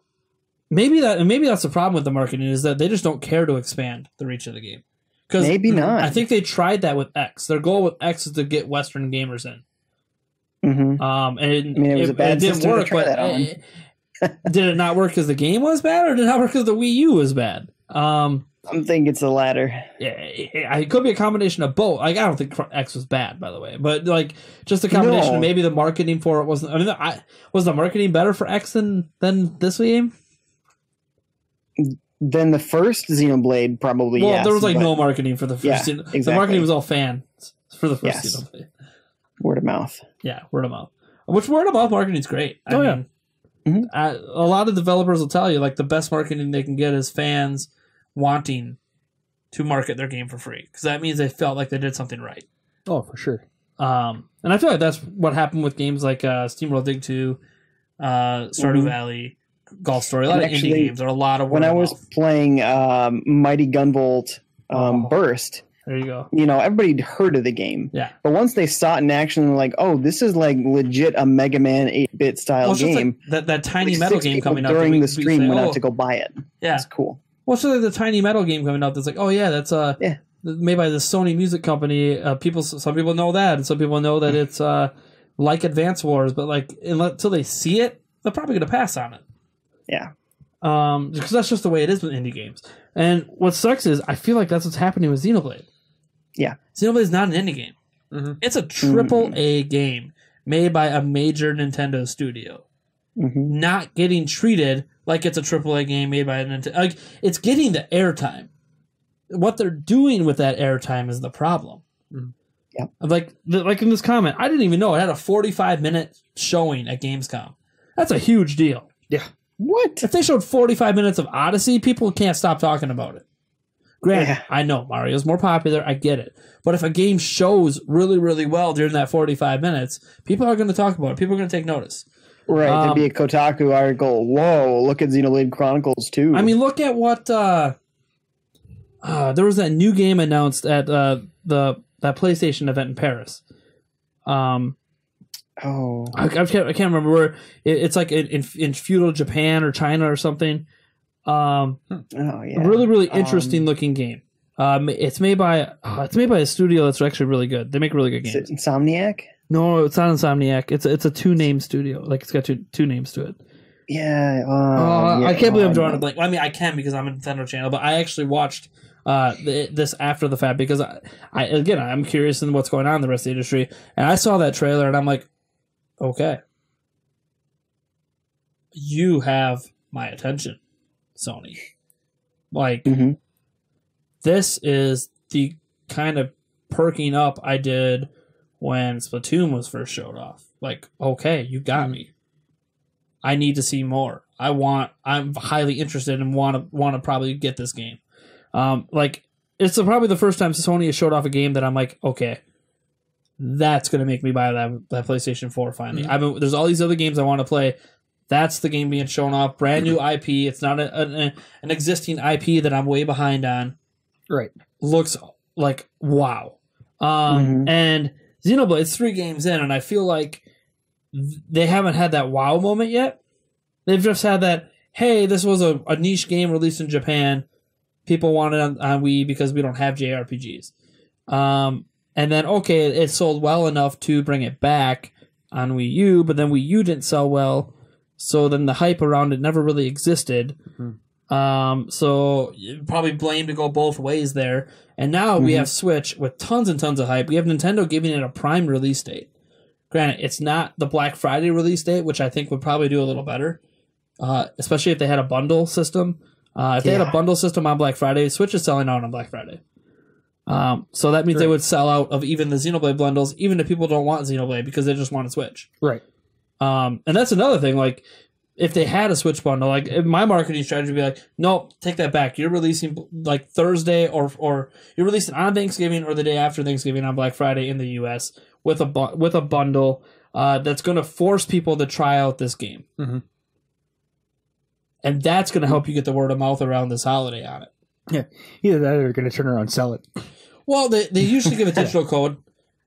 maybe that, and maybe that's the problem with the marketing is that they just don't care to expand the reach of the game. Maybe not. I think they tried that with X. Their goal with X is to get Western gamers in. Mm-hmm. Um, and it, I mean, it, was it, a bad it didn't work. But it, did it not work because the game was bad, or did it not work because the Wii U was bad? Um, I'm thinking it's the latter. Yeah, it, it could be a combination of both. Like, I don't think X was bad, by the way, but like just a combination. No. Of maybe the marketing for it wasn't. I mean, I, was the marketing better for X than than this game? Than the first Xenoblade, probably. Well, yes, there was like no marketing for the first. Yeah, Xen- exactly. The marketing was all fans for the first yes. Xenoblade. Word of mouth. Yeah, word of mouth. Which word of mouth marketing is great. I oh mean, yeah. Mm-hmm. I, a lot of developers will tell you like the best marketing they can get is fans wanting to market their game for free because that means they felt like they did something right. Oh, for sure. Um, and I feel like that's what happened with games like uh, SteamWorld Dig two, uh, Stardew mm-hmm. Valley. Golf Story, a lot and of actually, indie games. There are a lot of when I was mouth. playing um, Mighty Gunvolt um, oh, Burst. There you go. You know, everybody heard of the game, yeah. But once they saw it in action, they're like, "Oh, this is like legit a Mega Man eight-bit style well, game." Like that that tiny like metal game coming out during we, the stream, we say, went oh, out to go buy it. Yeah, it's cool. Well, so like the tiny metal game coming out that's like, "Oh yeah, that's uh, yeah. made by the Sony Music Company." Uh, people, some people know that, and some people know that mm-hmm. it's uh, like Advance Wars, but like until they see it, they're probably going to pass on it. Yeah, um, because that's just the way it is with indie games. And what sucks is I feel like that's what's happening with Xenoblade. Yeah, Xenoblade is not an indie game. Mm-hmm. It's a triple A mm-hmm. game made by a major Nintendo studio, mm-hmm. not getting treated like it's a triple A game made by a Nintendo. Like, it's getting the airtime. What they're doing with that airtime is the problem. Mm. Yeah. Like, like in this comment, I didn't even know it had a forty-five minute showing at Gamescom. That's a huge deal. Yeah. What? If they showed forty-five minutes of Odyssey, people can't stop talking about it. Granted, yeah. I know Mario's more popular. I get it. But if a game shows really, really well during that forty-five minutes, people are going to talk about it. People are going to take notice. Right. Um, there'd be a Kotaku article. Whoa, look at Xenoblade Chronicles two. I mean, look at what... Uh, uh, there was that new game announced at uh, the that PlayStation event in Paris. Um, oh. I, I, can't, I can't remember where. It, it's like in, in feudal Japan or China or something. Um, oh, yeah. Really, really interesting um, looking game. Um, it's made by oh, it's made by a studio that's actually really good. They make really good games. Is it Insomniac? No, it's not Insomniac. It's it's a two name studio. Like it's got two two names to it. Yeah. Uh, uh, yeah I can't believe I'm drawing a blank. Well, I mean, I can because I'm a Nintendo channel, but I actually watched uh this after the fact because I, I again I'm curious in what's going on in the rest of the industry, and I saw that trailer and I'm like, okay, you have my attention. Sony, like mm-hmm. this is the kind of perking up I did when Splatoon was first showed off. Like, okay, you got me. I need to see more. I want. I'm highly interested and want to want to probably get this game. Um, like it's probably the first time Sony has showed off a game that I'm like, okay, that's gonna make me buy that that PlayStation four finally. Mm-hmm. I've been, there's all these other games I want to play. That's the game being shown off. Brand new I P. It's not a, a, an existing I P that I'm way behind on. Right. Looks like, wow. Um, mm-hmm. And Xenoblade, it's three games in, and I feel like they haven't had that wow moment yet. They've just had that, hey, this was a, a niche game released in Japan. People want it on, on Wii because we don't have J R P Gs. Um, and then, okay, it, it sold well enough to bring it back on Wii U, but then Wii U didn't sell well. So then the hype around it never really existed. Mm-hmm. Um, so probably blame to go both ways there. And now mm-hmm. we have Switch with tons and tons of hype. We have Nintendo giving it a prime release date. Granted, it's not the Black Friday release date, which I think would probably do a little better, uh, especially if they had a bundle system. Uh, if yeah. they had a bundle system on Black Friday, Switch is selling out on Black Friday. Um, so that means Great. They would sell out of even the Xenoblade bundles, even if people don't want Xenoblade because they just want to Switch. Right. Um, and that's another thing, like, if they had a Switch bundle, like, my marketing strategy would be like, no, take that back. You're releasing, like, Thursday or or you're releasing on Thanksgiving or the day after Thanksgiving on Black Friday in the U S with a bu with a bundle uh, that's going to force people to try out this game. Mm-hmm. And that's going to help you get the word of mouth around this holiday on it. Yeah, either that or they're going to turn around and sell it. Well, they, they usually give a digital yeah. code.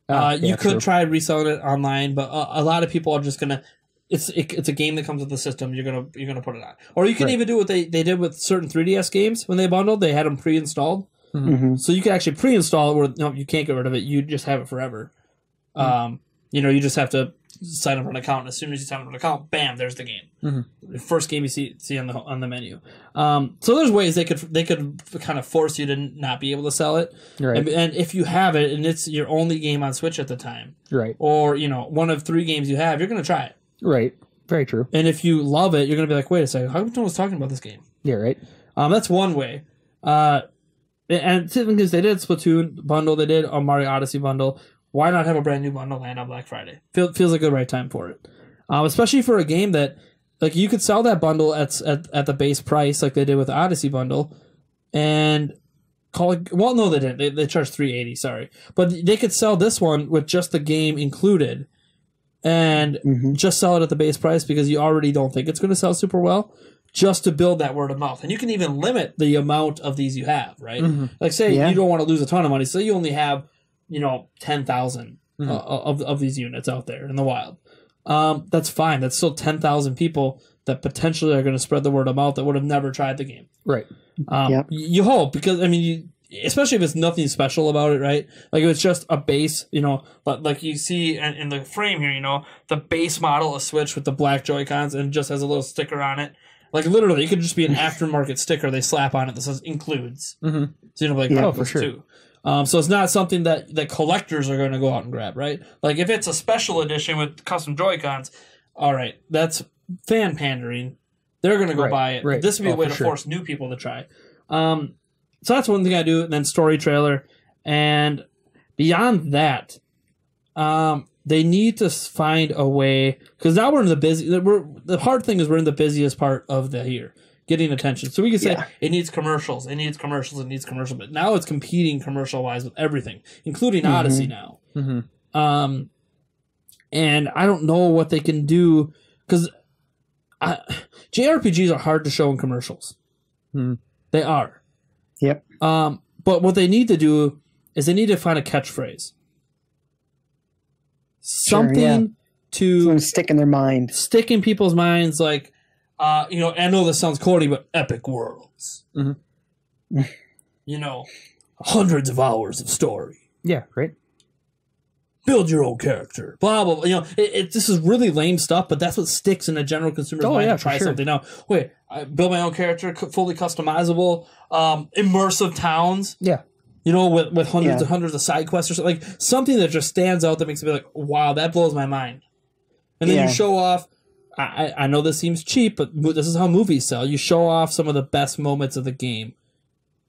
Uh, yeah, you could true. try reselling it online, but a, a lot of people are just gonna. It's it, it's a game that comes with the system. You're gonna you're gonna put it on, or you can right. even do what they, they did with certain three D S games when they bundled. They had them pre-installed, mm-hmm. so you can actually pre-install it. Where no, you can't get rid of it. You just have it forever. Mm-hmm. Um, you know, you just have to sign up for an account, and as soon as you sign up for an account, bam, there's the game. Mm-hmm. The first game you see see on the on the menu. Um, so there's ways they could they could kind of force you to not be able to sell it. Right. And, and if you have it and it's your only game on Switch at the time, right? Or you know one of three games you have, you're gonna try it. Right. Very true. And if you love it, you're gonna be like, wait a second, how come no one's talking about this game? Yeah. Right. Um, that's one way. Uh, and because they did Splatoon bundle, they did a Mario Odyssey bundle. Why not have a brand new bundle land on Black Friday? Feel, feels like the right time for it, um, especially for a game that, like, you could sell that bundle at, at at the base price, like they did with the Odyssey bundle, and call it. Well, no, they didn't. They, they charged three eighty. Sorry, but they could sell this one with just the game included, and mm-hmm. just sell it at the base price because you already don't think it's going to sell super well. Just to build that word of mouth. And you can even limit the amount of these you have, right? Mm-hmm. Like, say yeah. you don't want to lose a ton of money, so you only have. You know, ten thousand mm-hmm. uh, of of these units out there in the wild. Um, that's fine. That's still ten thousand people that potentially are going to spread the word of mouth that would have never tried the game. Right. Um, yep. You hope because I mean, you, especially if it's nothing special about it, right? Like if it's just a base, you know, but like you see in, in the frame here, you know, the base model of Switch with the black Joy-Cons and just has a little sticker on it. Like literally, it could just be an aftermarket sticker they slap on it that says includes. Mm-hmm. So you know, like yeah, oh, for sure. Too. Um, so it's not something that the collectors are going to go out and grab, right? Like if it's a special edition with custom Joy-Cons, all right, that's fan pandering. They're going to go right, buy it. Right. This would be oh, a way to sure. force new people to try. Um, so that's one thing I do. And then story trailer. And beyond that, um, they need to find a way, because now we're in the busy. We're, the hard thing is we're in the busiest part of the year, getting attention. So we can say yeah. it needs commercials, it needs commercials, it needs commercial. But now it's competing commercial wise with everything, including mm-hmm. Odyssey now. Mm-hmm. Um, and I don't know what they can do, because J R P Gs are hard to show in commercials. Mm. They are. Yep. Um, but what they need to do is they need to find a catchphrase. Something sure, yeah. to Something stick in their mind, stick in people's minds. Like, uh, you know, I know this sounds corny, but epic worlds. Mm-hmm. You know, hundreds of hours of story. Yeah, right. Build your own character. Blah blah. blah. You know, it, it, this is really lame stuff, but that's what sticks in a general consumer's oh, mind. Yeah, to try sure. something out. Wait, I build my own character, fully customizable, um, immersive towns. Yeah. You know, with, with hundreds yeah. and hundreds of side quests or something. Like, something that just stands out that makes me be like, wow, that blows my mind. And then yeah. you show off, I, I know this seems cheap, but this is how movies sell. You show off some of the best moments of the game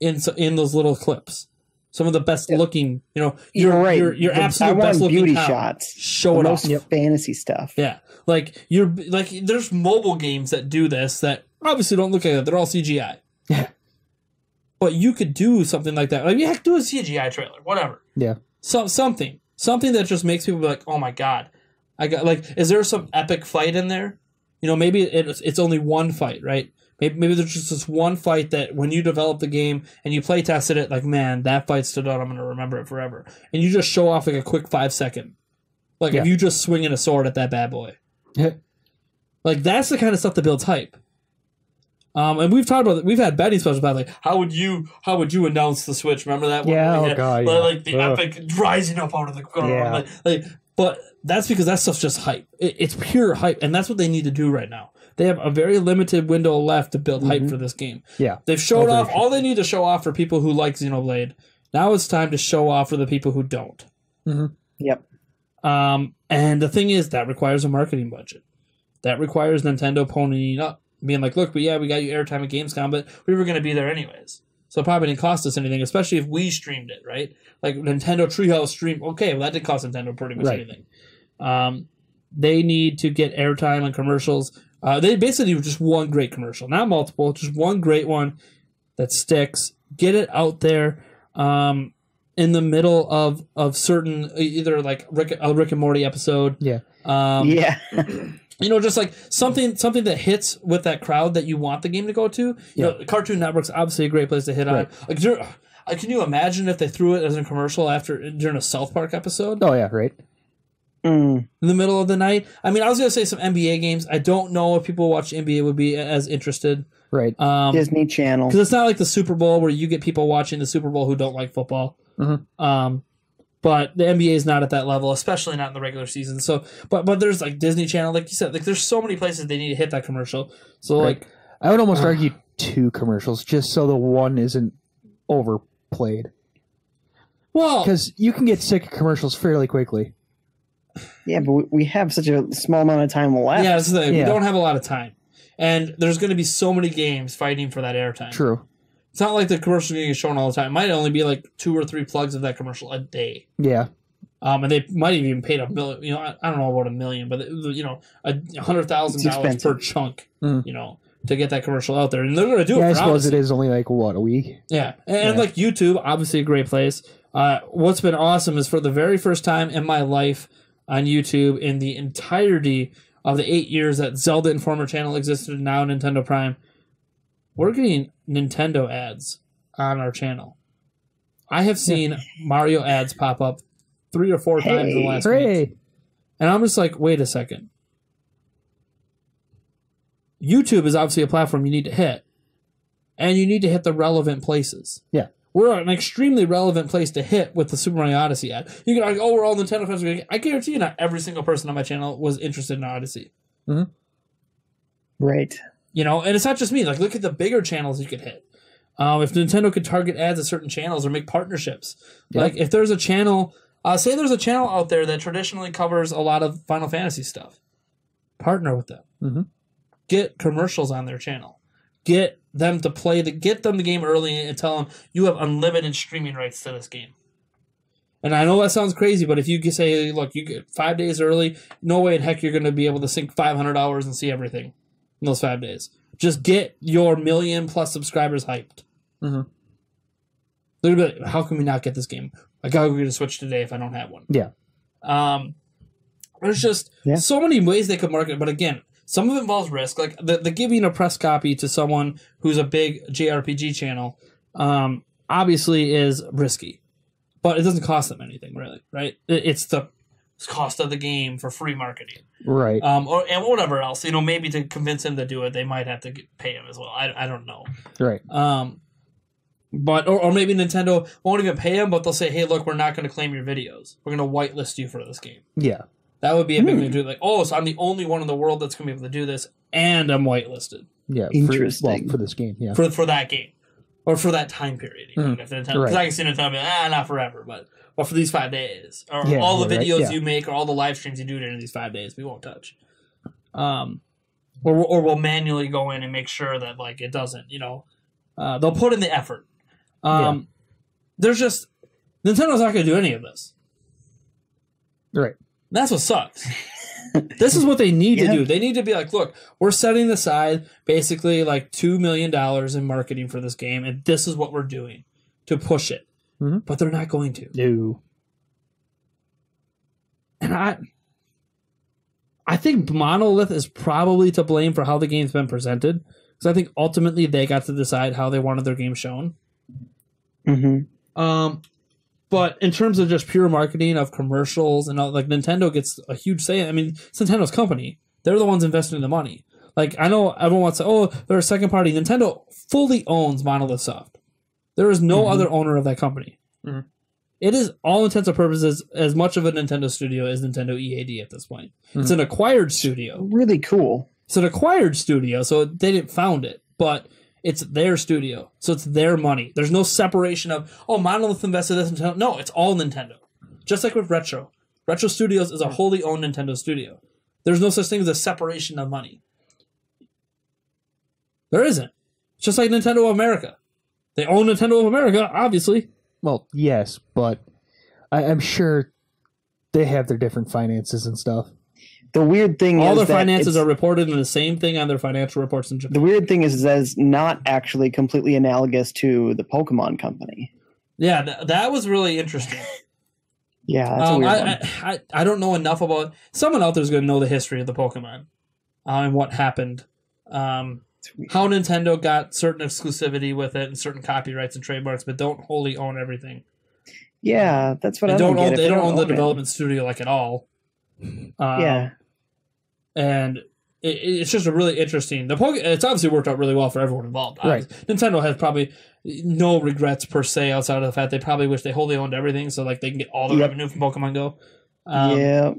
in in those little clips. Some of the best yeah. looking, you know, your, you're right. your, your the, absolute I want best looking beauty town. Shots. Show it off. Most fantasy stuff. Yeah. Like, you're like there's mobile games that do this that obviously don't look like that. They're all C G I. Yeah. But you could do something like that. Like, yeah, do a C G I trailer, whatever. Yeah. So, something. Something that just makes people be like, oh my God. I got, like, is there some epic fight in there? You know, maybe it, it's only one fight, right? Maybe, maybe there's just this one fight that when you develop the game and you play tested it, like, man, that fight stood out. I'm going to remember it forever. And you just show off like a quick five second. Like, yeah. if you just swinging a sword at that bad boy. Like, that's the kind of stuff that builds hype. Um, and we've talked about we've had Betty specials about like how would you how would you announce the Switch? Remember that one? Yeah, oh God, like, yeah. like the Ugh. epic rising up out of the ground. Yeah. Like, like, but that's because that stuff's just hype. It, it's pure hype, and that's what they need to do right now. They have a very limited window left to build mm-hmm. hype for this game. Yeah, they've showed off all they need to show off for people who like Xenoblade. Now it's time to show off for the people who don't. Mm-hmm. Yep. Um, and the thing is that requires a marketing budget. That requires Nintendo ponying up. Being like, look, but yeah, we got you airtime at Gamescom, but we were going to be there anyways. So it probably didn't cost us anything, especially if we streamed it, right? Like Nintendo Treehouse stream. Okay, well, that didn't cost Nintendo pretty much right. anything. Um, they need to get airtime and commercials. Uh, they basically do just one great commercial, not multiple, just one great one that sticks. Get it out there um, in the middle of, of certain, either like Rick, a Rick and Morty episode. Yeah. Um, yeah. You know, just like something something that hits with that crowd that you want the game to go to. You yeah. know, Cartoon Network's obviously a great place to hit right. on. Like, can you imagine if they threw it as a commercial after during a South Park episode? Oh, yeah, right. Mm. In the middle of the night. I mean, I was going to say some N B A games. I don't know if people who watch N B A would be as interested. Right. Um, Disney Channel. Because it's not like the Super Bowl where you get people watching the Super Bowl who don't like football. Mm-hmm. Um But the N B A is not at that level, especially not in the regular season. So, but but there's like Disney Channel, like you said, like there's so many places they need to hit that commercial. So right. like, I would almost uh, argue two commercials just so the one isn't overplayed. Well, because you can get sick of commercials fairly quickly. Yeah, but we have such a small amount of time left. Yeah, that's the thing. Yeah. We don't have a lot of time, and there's going to be so many games fighting for that airtime. True. It's not like the commercial getting shown all the time. It might only be like two or three plugs of that commercial a day. Yeah. Um, and they might have even paid a million, you know, I, I don't know about a million, but, you know, a hundred thousand dollars per chunk, mm. you know, to get that commercial out there. And they're going to do yeah, it for I suppose Odyssey. It is only like, what, a week? Yeah. And, yeah. and like YouTube, obviously a great place. Uh, what's been awesome is for the very first time in my life on YouTube, in the entirety of the eight years that Zelda Informer channel existed, now Nintendo Prime, we're getting Nintendo ads on our channel. I have seen Mario ads pop up three or four hey, times in the last hey. week. And I'm just like, wait a second. YouTube is obviously a platform you need to hit. And you need to hit the relevant places. Yeah. We're an extremely relevant place to hit with the Super Mario Odyssey ad. You can argue, oh, we're all Nintendo fans. I guarantee you not every single person on my channel was interested in Odyssey. Mm-hmm. Right. You know, and it's not just me. Like, look at the bigger channels you could hit. Uh, if Nintendo could target ads at certain channels or make partnerships, yeah. like if there's a channel, uh, say there's a channel out there that traditionally covers a lot of Final Fantasy stuff, partner with them, mm-hmm. get commercials on their channel, get them to play the, get them the game early and tell them you have unlimited streaming rights to this game. And I know that sounds crazy, but if you say, look, you get five days early, no way in heck you're going to be able to sink five hundred hours and see everything in those five days. Just get your million plus subscribers hyped. Mm-hmm. They're gonna be like, how can we not get this game? I gotta go get a Switch today if I don't have one. Yeah. Um, there's just yeah. so many ways they could market it, but again, some of it involves risk. Like the, the giving a press copy to someone who's a big J R P G channel, um, obviously is risky, but it doesn't cost them anything really, right? It, it's the cost of the game for free marketing, right? Um, or and whatever else, you know, maybe to convince him to do it, they might have to get, pay him as well. I, I don't know, right? Um, but or, or maybe Nintendo won't even pay him, but they'll say, hey, look, we're not going to claim your videos. We're going to whitelist you for this game. Yeah, that would be a big thing to do. Like, oh, so I'm the only one in the world that's going to be able to do this, and I'm whitelisted. Yeah, interesting for, well, for this game. Yeah, for for that game or for that time period. Even, mm, if Nintendo, because right. I can see Nintendo be like, ah, not forever, but. Well, for these five days, or yeah, all the videos right. yeah. you make, or all the live streams you do during these five days, we won't touch. Um, or or we'll manually go in and make sure that like it doesn't. You know, uh, they'll put in the effort. Um, yeah. There's just Nintendo's not going to do any of this. Right. That's what sucks. This is what they need yeah. to do. They need to be like, look, we're setting aside basically like two million dollars in marketing for this game, and this is what we're doing to push it. Mm-hmm. But they're not going to. No. And I I think Monolith is probably to blame for how the game's been presented. Because I think ultimately they got to decide how they wanted their game shown. Mm-hmm. Um, but in terms of just pure marketing of commercials and all, like Nintendo gets a huge say. I mean, it's Nintendo's company. They're the ones investing the money. Like, I know everyone wants to, oh, they're a second party. Nintendo fully owns Monolith Soft. There is no mm-hmm. other owner of that company. Mm-hmm. It is, all intents and purposes, as much of a Nintendo studio as Nintendo E A D at this point. Mm-hmm. It's an acquired studio. Really cool. It's an acquired studio, so they didn't found it, but it's their studio, so it's their money. There's no separation of, oh, Monolith invested this Nintendo. No, it's all Nintendo. Just like with Retro. Retro Studios is a wholly owned Nintendo studio. There's no such thing as a separation of money. There isn't. It's just like Nintendo of America. They own Nintendo of America, obviously. Well, yes, but I, I'm sure they have their different finances and stuff. The weird thing all is all their finances are reported in the same thing on their financial reports in Japan. The weird thing is that it's not actually completely analogous to the Pokemon company. Yeah, th- that was really interesting. yeah, that's um, a weird I, one. I, I, I don't know enough about... Someone out there is going to know the history of the Pokemon uh, and what happened. Um... How Nintendo got certain exclusivity with it and certain copyrights and trademarks, but don't wholly own everything. Yeah, that's what I don't own. They, they don't own, own the own development it. studio like at all. Um, yeah, and it, it's just a really interesting. The Poke, it's obviously worked out really well for everyone involved. Obviously. Right. Nintendo has probably no regrets per se, outside of the fact they probably wish they wholly owned everything, so like they can get all the yep. revenue from Pokemon Go. Um, yeah.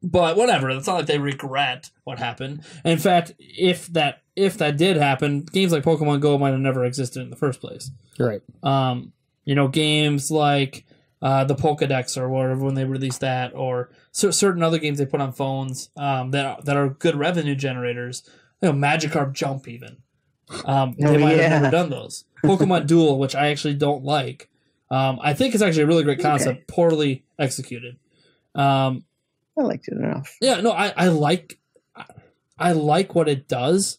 But whatever, it's not like they regret what happened. In fact, if that if that did happen, games like Pokemon Go might have never existed in the first place. Right. Um, you know, games like uh, the Pokedex or whatever when they released that, or c- certain other games they put on phones um, that are, that are good revenue generators. You know, Magikarp Jump even. Um, oh, they might yeah. have never done those. Pokemon Duel, which I actually don't like. Um, I think it's actually a really great concept, okay. poorly executed. Um I liked it enough. Yeah, no, I, I like I like what it does.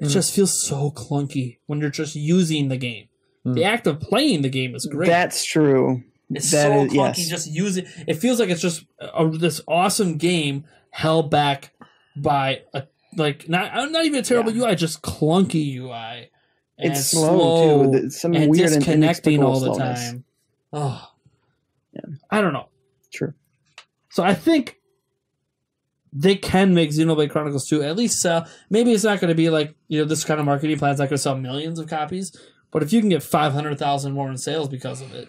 It mm. just feels so clunky when you're just using the game. Mm. The act of playing the game is great. That's true. It's that so is, clunky yes. just use it. It feels like it's just a, this awesome game held back by a like not not even a terrible yeah. U I, just clunky U I. And it's slow, slow too. It's some weird disconnecting and all the slowness. time. Oh. Yeah. I don't know. True. So I think they can make Xenoblade Chronicles two at least sell. Maybe it's not going to be like, you know, this kind of marketing plan's not going to sell millions of copies, but if you can get five hundred thousand more in sales because of it,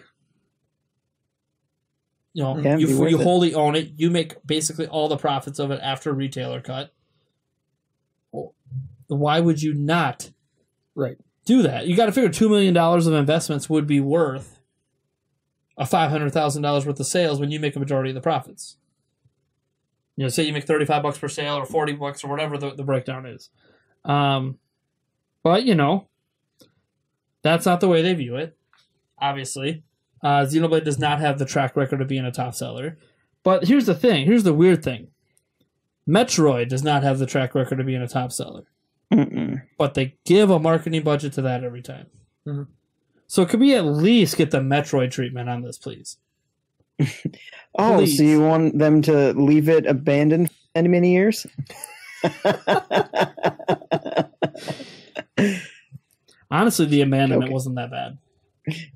you know, yeah, you, you wholly own it. You make basically all the profits of it after retailer cut. Why would you not right. do that. You got to figure two million dollars of investments would be worth a five hundred thousand dollars worth of sales when you make a majority of the profits. You know, say you make thirty-five bucks per sale or forty bucks or whatever the, the breakdown is. Um, but, you know, that's not the way they view it, obviously. Uh, Xenoblade does not have the track record of being a top seller. But here's the thing. Here's the weird thing. Metroid does not have the track record of being a top seller. Mm-mm. But they give a marketing budget to that every time. Mm-hmm. So could we at least get the Metroid treatment on this, please? Oh, please. So you want them to leave it abandoned for many, many years? Honestly, the abandonment wasn't that bad.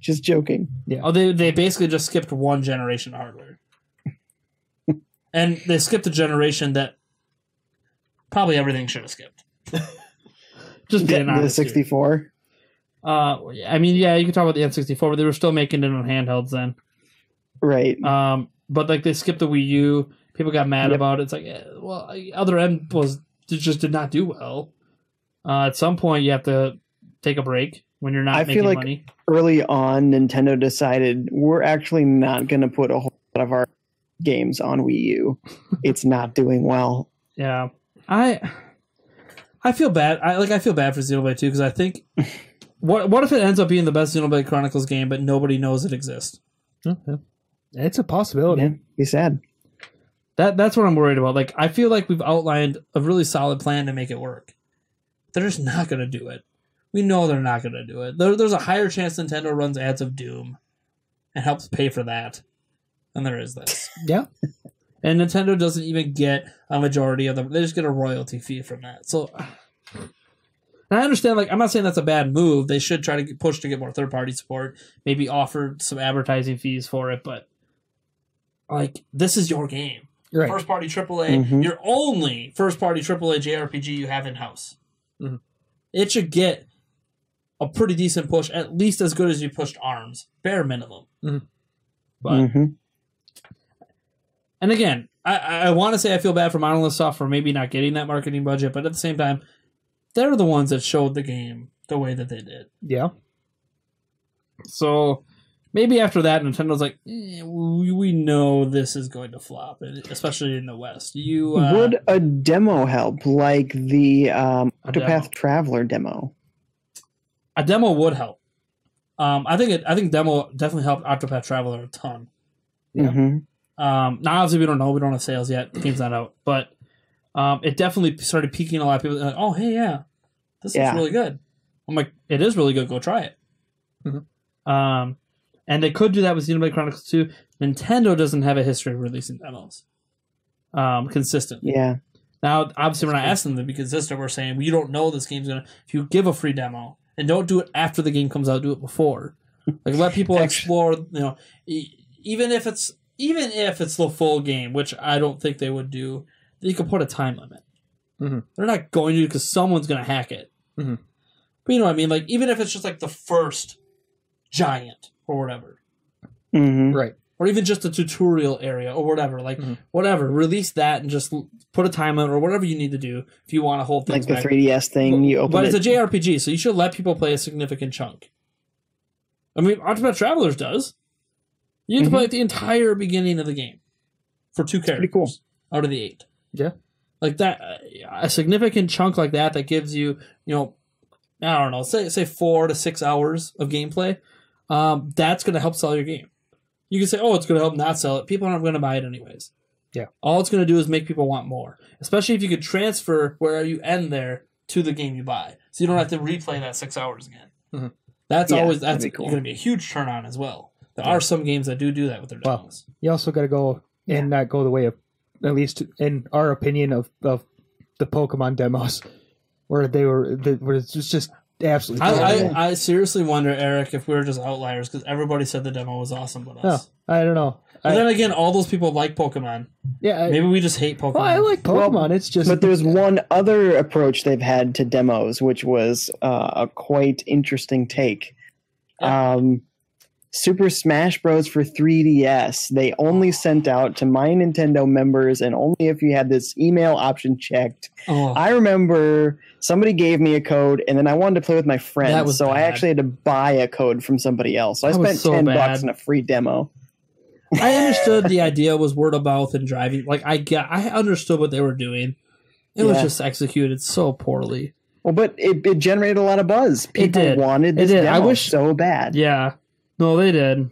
Just joking. Yeah. Oh, they, they basically just skipped one generation of hardware. And they skipped a generation that probably everything should have skipped. Just being honest. The sixty-four? Uh, I mean, yeah, you can talk about the N sixty-four, but they were still making it on handhelds then. Right. Um, but, like, they skipped the Wii U. People got mad yep. about it. It's like, eh, well, other M was just did not do well. Uh, at some point, you have to take a break when you're not I making feel like money. Early on, Nintendo decided we're actually not going to put a whole lot of our games on Wii U. It's not doing well. Yeah. I I feel bad. I like I feel bad for Xenoblade two because I think what what if it ends up being the best Xenoblade Chronicles game but nobody knows it exists? Okay. It's a possibility. Yeah, be sad. That that's what I'm worried about. Like I feel like we've outlined a really solid plan to make it work. They're just not going to do it. We know they're not going to do it. There, there's a higher chance Nintendo runs ads of Doom and helps pay for that. And there is this. Yeah. And Nintendo doesn't even get a majority of them. They just get a royalty fee from that. So and I understand, like, I'm not saying that's a bad move. They should try to get, push to get more third-party support, maybe offer some advertising fees for it. But, like, this is your game. Right. First-party triple A. Mm-hmm. Your only first-party triple A J R P G you have in-house. Mm-hmm. It should get a pretty decent push, at least as good as you pushed ARMS. Bare minimum. Mm-hmm. But... Mm-hmm. And again, I, I want to say I feel bad for Monolith Soft for maybe not getting that marketing budget, but at the same time, they're the ones that showed the game the way that they did. Yeah. So maybe after that, Nintendo's like, eh, we know this is going to flop, especially in the West. You uh, would a demo help, like the um, Octopath Traveler demo? A demo would help. Um, I think it, I think demo definitely helped Octopath Traveler a ton. Yeah. Mm-hmm. Um, now, obviously, we don't know. We don't have sales yet. The game's not out. But um, it definitely started piquing a lot of people. Like, oh, hey, yeah. This yeah. looks really good. I'm like, it is really good. Go try it. Mm-hmm. Um, and they could do that with Xenoblade Chronicles two. Nintendo doesn't have a history of releasing demos um, consistently. Yeah. Now, obviously, we're not asking them to be consistent. We're saying, well, you don't know this game's going to... If you give a free demo, and don't do it after the game comes out, do it before. Like, let people explore, you know... E- even if it's... Even if it's the full game, which I don't think they would do, you could put a time limit. Mm-hmm. They're not going to because someone's going to hack it. Mm-hmm. But you know what I mean? Like, even if it's just like the first giant or whatever. Mm-hmm. Right. Or even just a tutorial area or whatever. Like, mm-hmm. whatever. Release that and just put a time limit or whatever you need to do if you want to hold things back. Like the three D S thing. But, you open but it. It's a J R P G, so you should let people play a significant chunk. I mean, Octopath Travelers does. You have to mm-hmm. play like the entire beginning of the game for two characters. Pretty cool. Out of the eight. Yeah. Like that, a significant chunk like that that gives you, you know, I don't know, say say four to six hours of gameplay. Um, that's going to help sell your game. You can say, oh, it's going to help not sell it. People aren't going to buy it anyways. Yeah. All it's going to do is make people want more, especially if you could transfer where you end there to the game you buy. So you don't have to replay that six hours again. Mm-hmm. That's yeah, always that's cool. going to be a huge turn on as well. There are some games that do do that with their demos. Well, you also got to go and yeah. not go the way of, at least in our opinion, of, of the Pokemon demos, where they were, they were it's just absolutely. I, I, I seriously wonder, Eric, if we were just outliers because everybody said the demo was awesome, but us. No, I don't know. And I, then again, all those people like Pokemon. Yeah, I, maybe we just hate Pokemon. Well, I like Pokemon. Well, it's just, but there's one other approach they've had to demos, which was uh, a quite interesting take. Yeah. Um. Super Smash Bros. For three D S. They only sent out to My Nintendo members, and only if you had this email option checked. Oh. I remember somebody gave me a code, and then I wanted to play with my friends, so bad. I actually had to buy a code from somebody else. So I spent so ten bad. bucks on a free demo. I understood the idea was word of mouth and driving. Like I got, I understood what they were doing. It yeah. was just executed so poorly. Well, but it, it generated a lot of buzz. People it did. wanted this it did. demo I wish, so bad. Yeah. No, they did.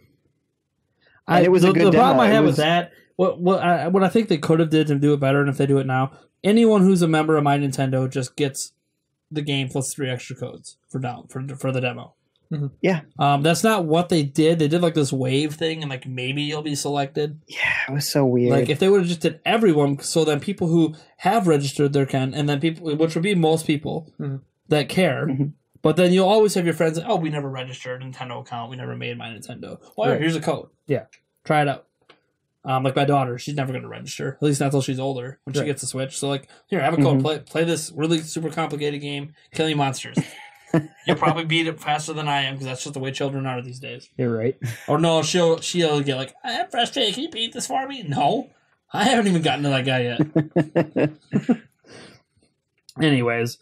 I, it was the, a good the problem demo. I had was... with that. What what I, what I think they could have did to do it better, and if they do it now, anyone who's a member of My Nintendo just gets the game plus three extra codes for down for for the demo. Mm-hmm. Yeah, um, that's not what they did. They did like this wave thing, and like maybe you'll be selected. Yeah, it was so weird. Like if they would have just did everyone, so then people who have registered their can, and then people, which would be most people mm-hmm. that care. Mm-hmm. But then you'll always have your friends, like, oh, we never registered a Nintendo account. We never made My Nintendo. Well, right. Here's a code. Yeah. Try it out. Um, like my daughter, she's never going to register, at least not until she's older, when right. she gets a Switch. So, like, here, have a code. Mm-hmm. Play, play this really super complicated game, killing monsters. You'll probably beat it faster than I am, because that's just the way children are these days. You're right. Or no, she'll, she'll get like, I'm frustrated. Can you beat this for me? No. I haven't even gotten to that guy yet. Anyways.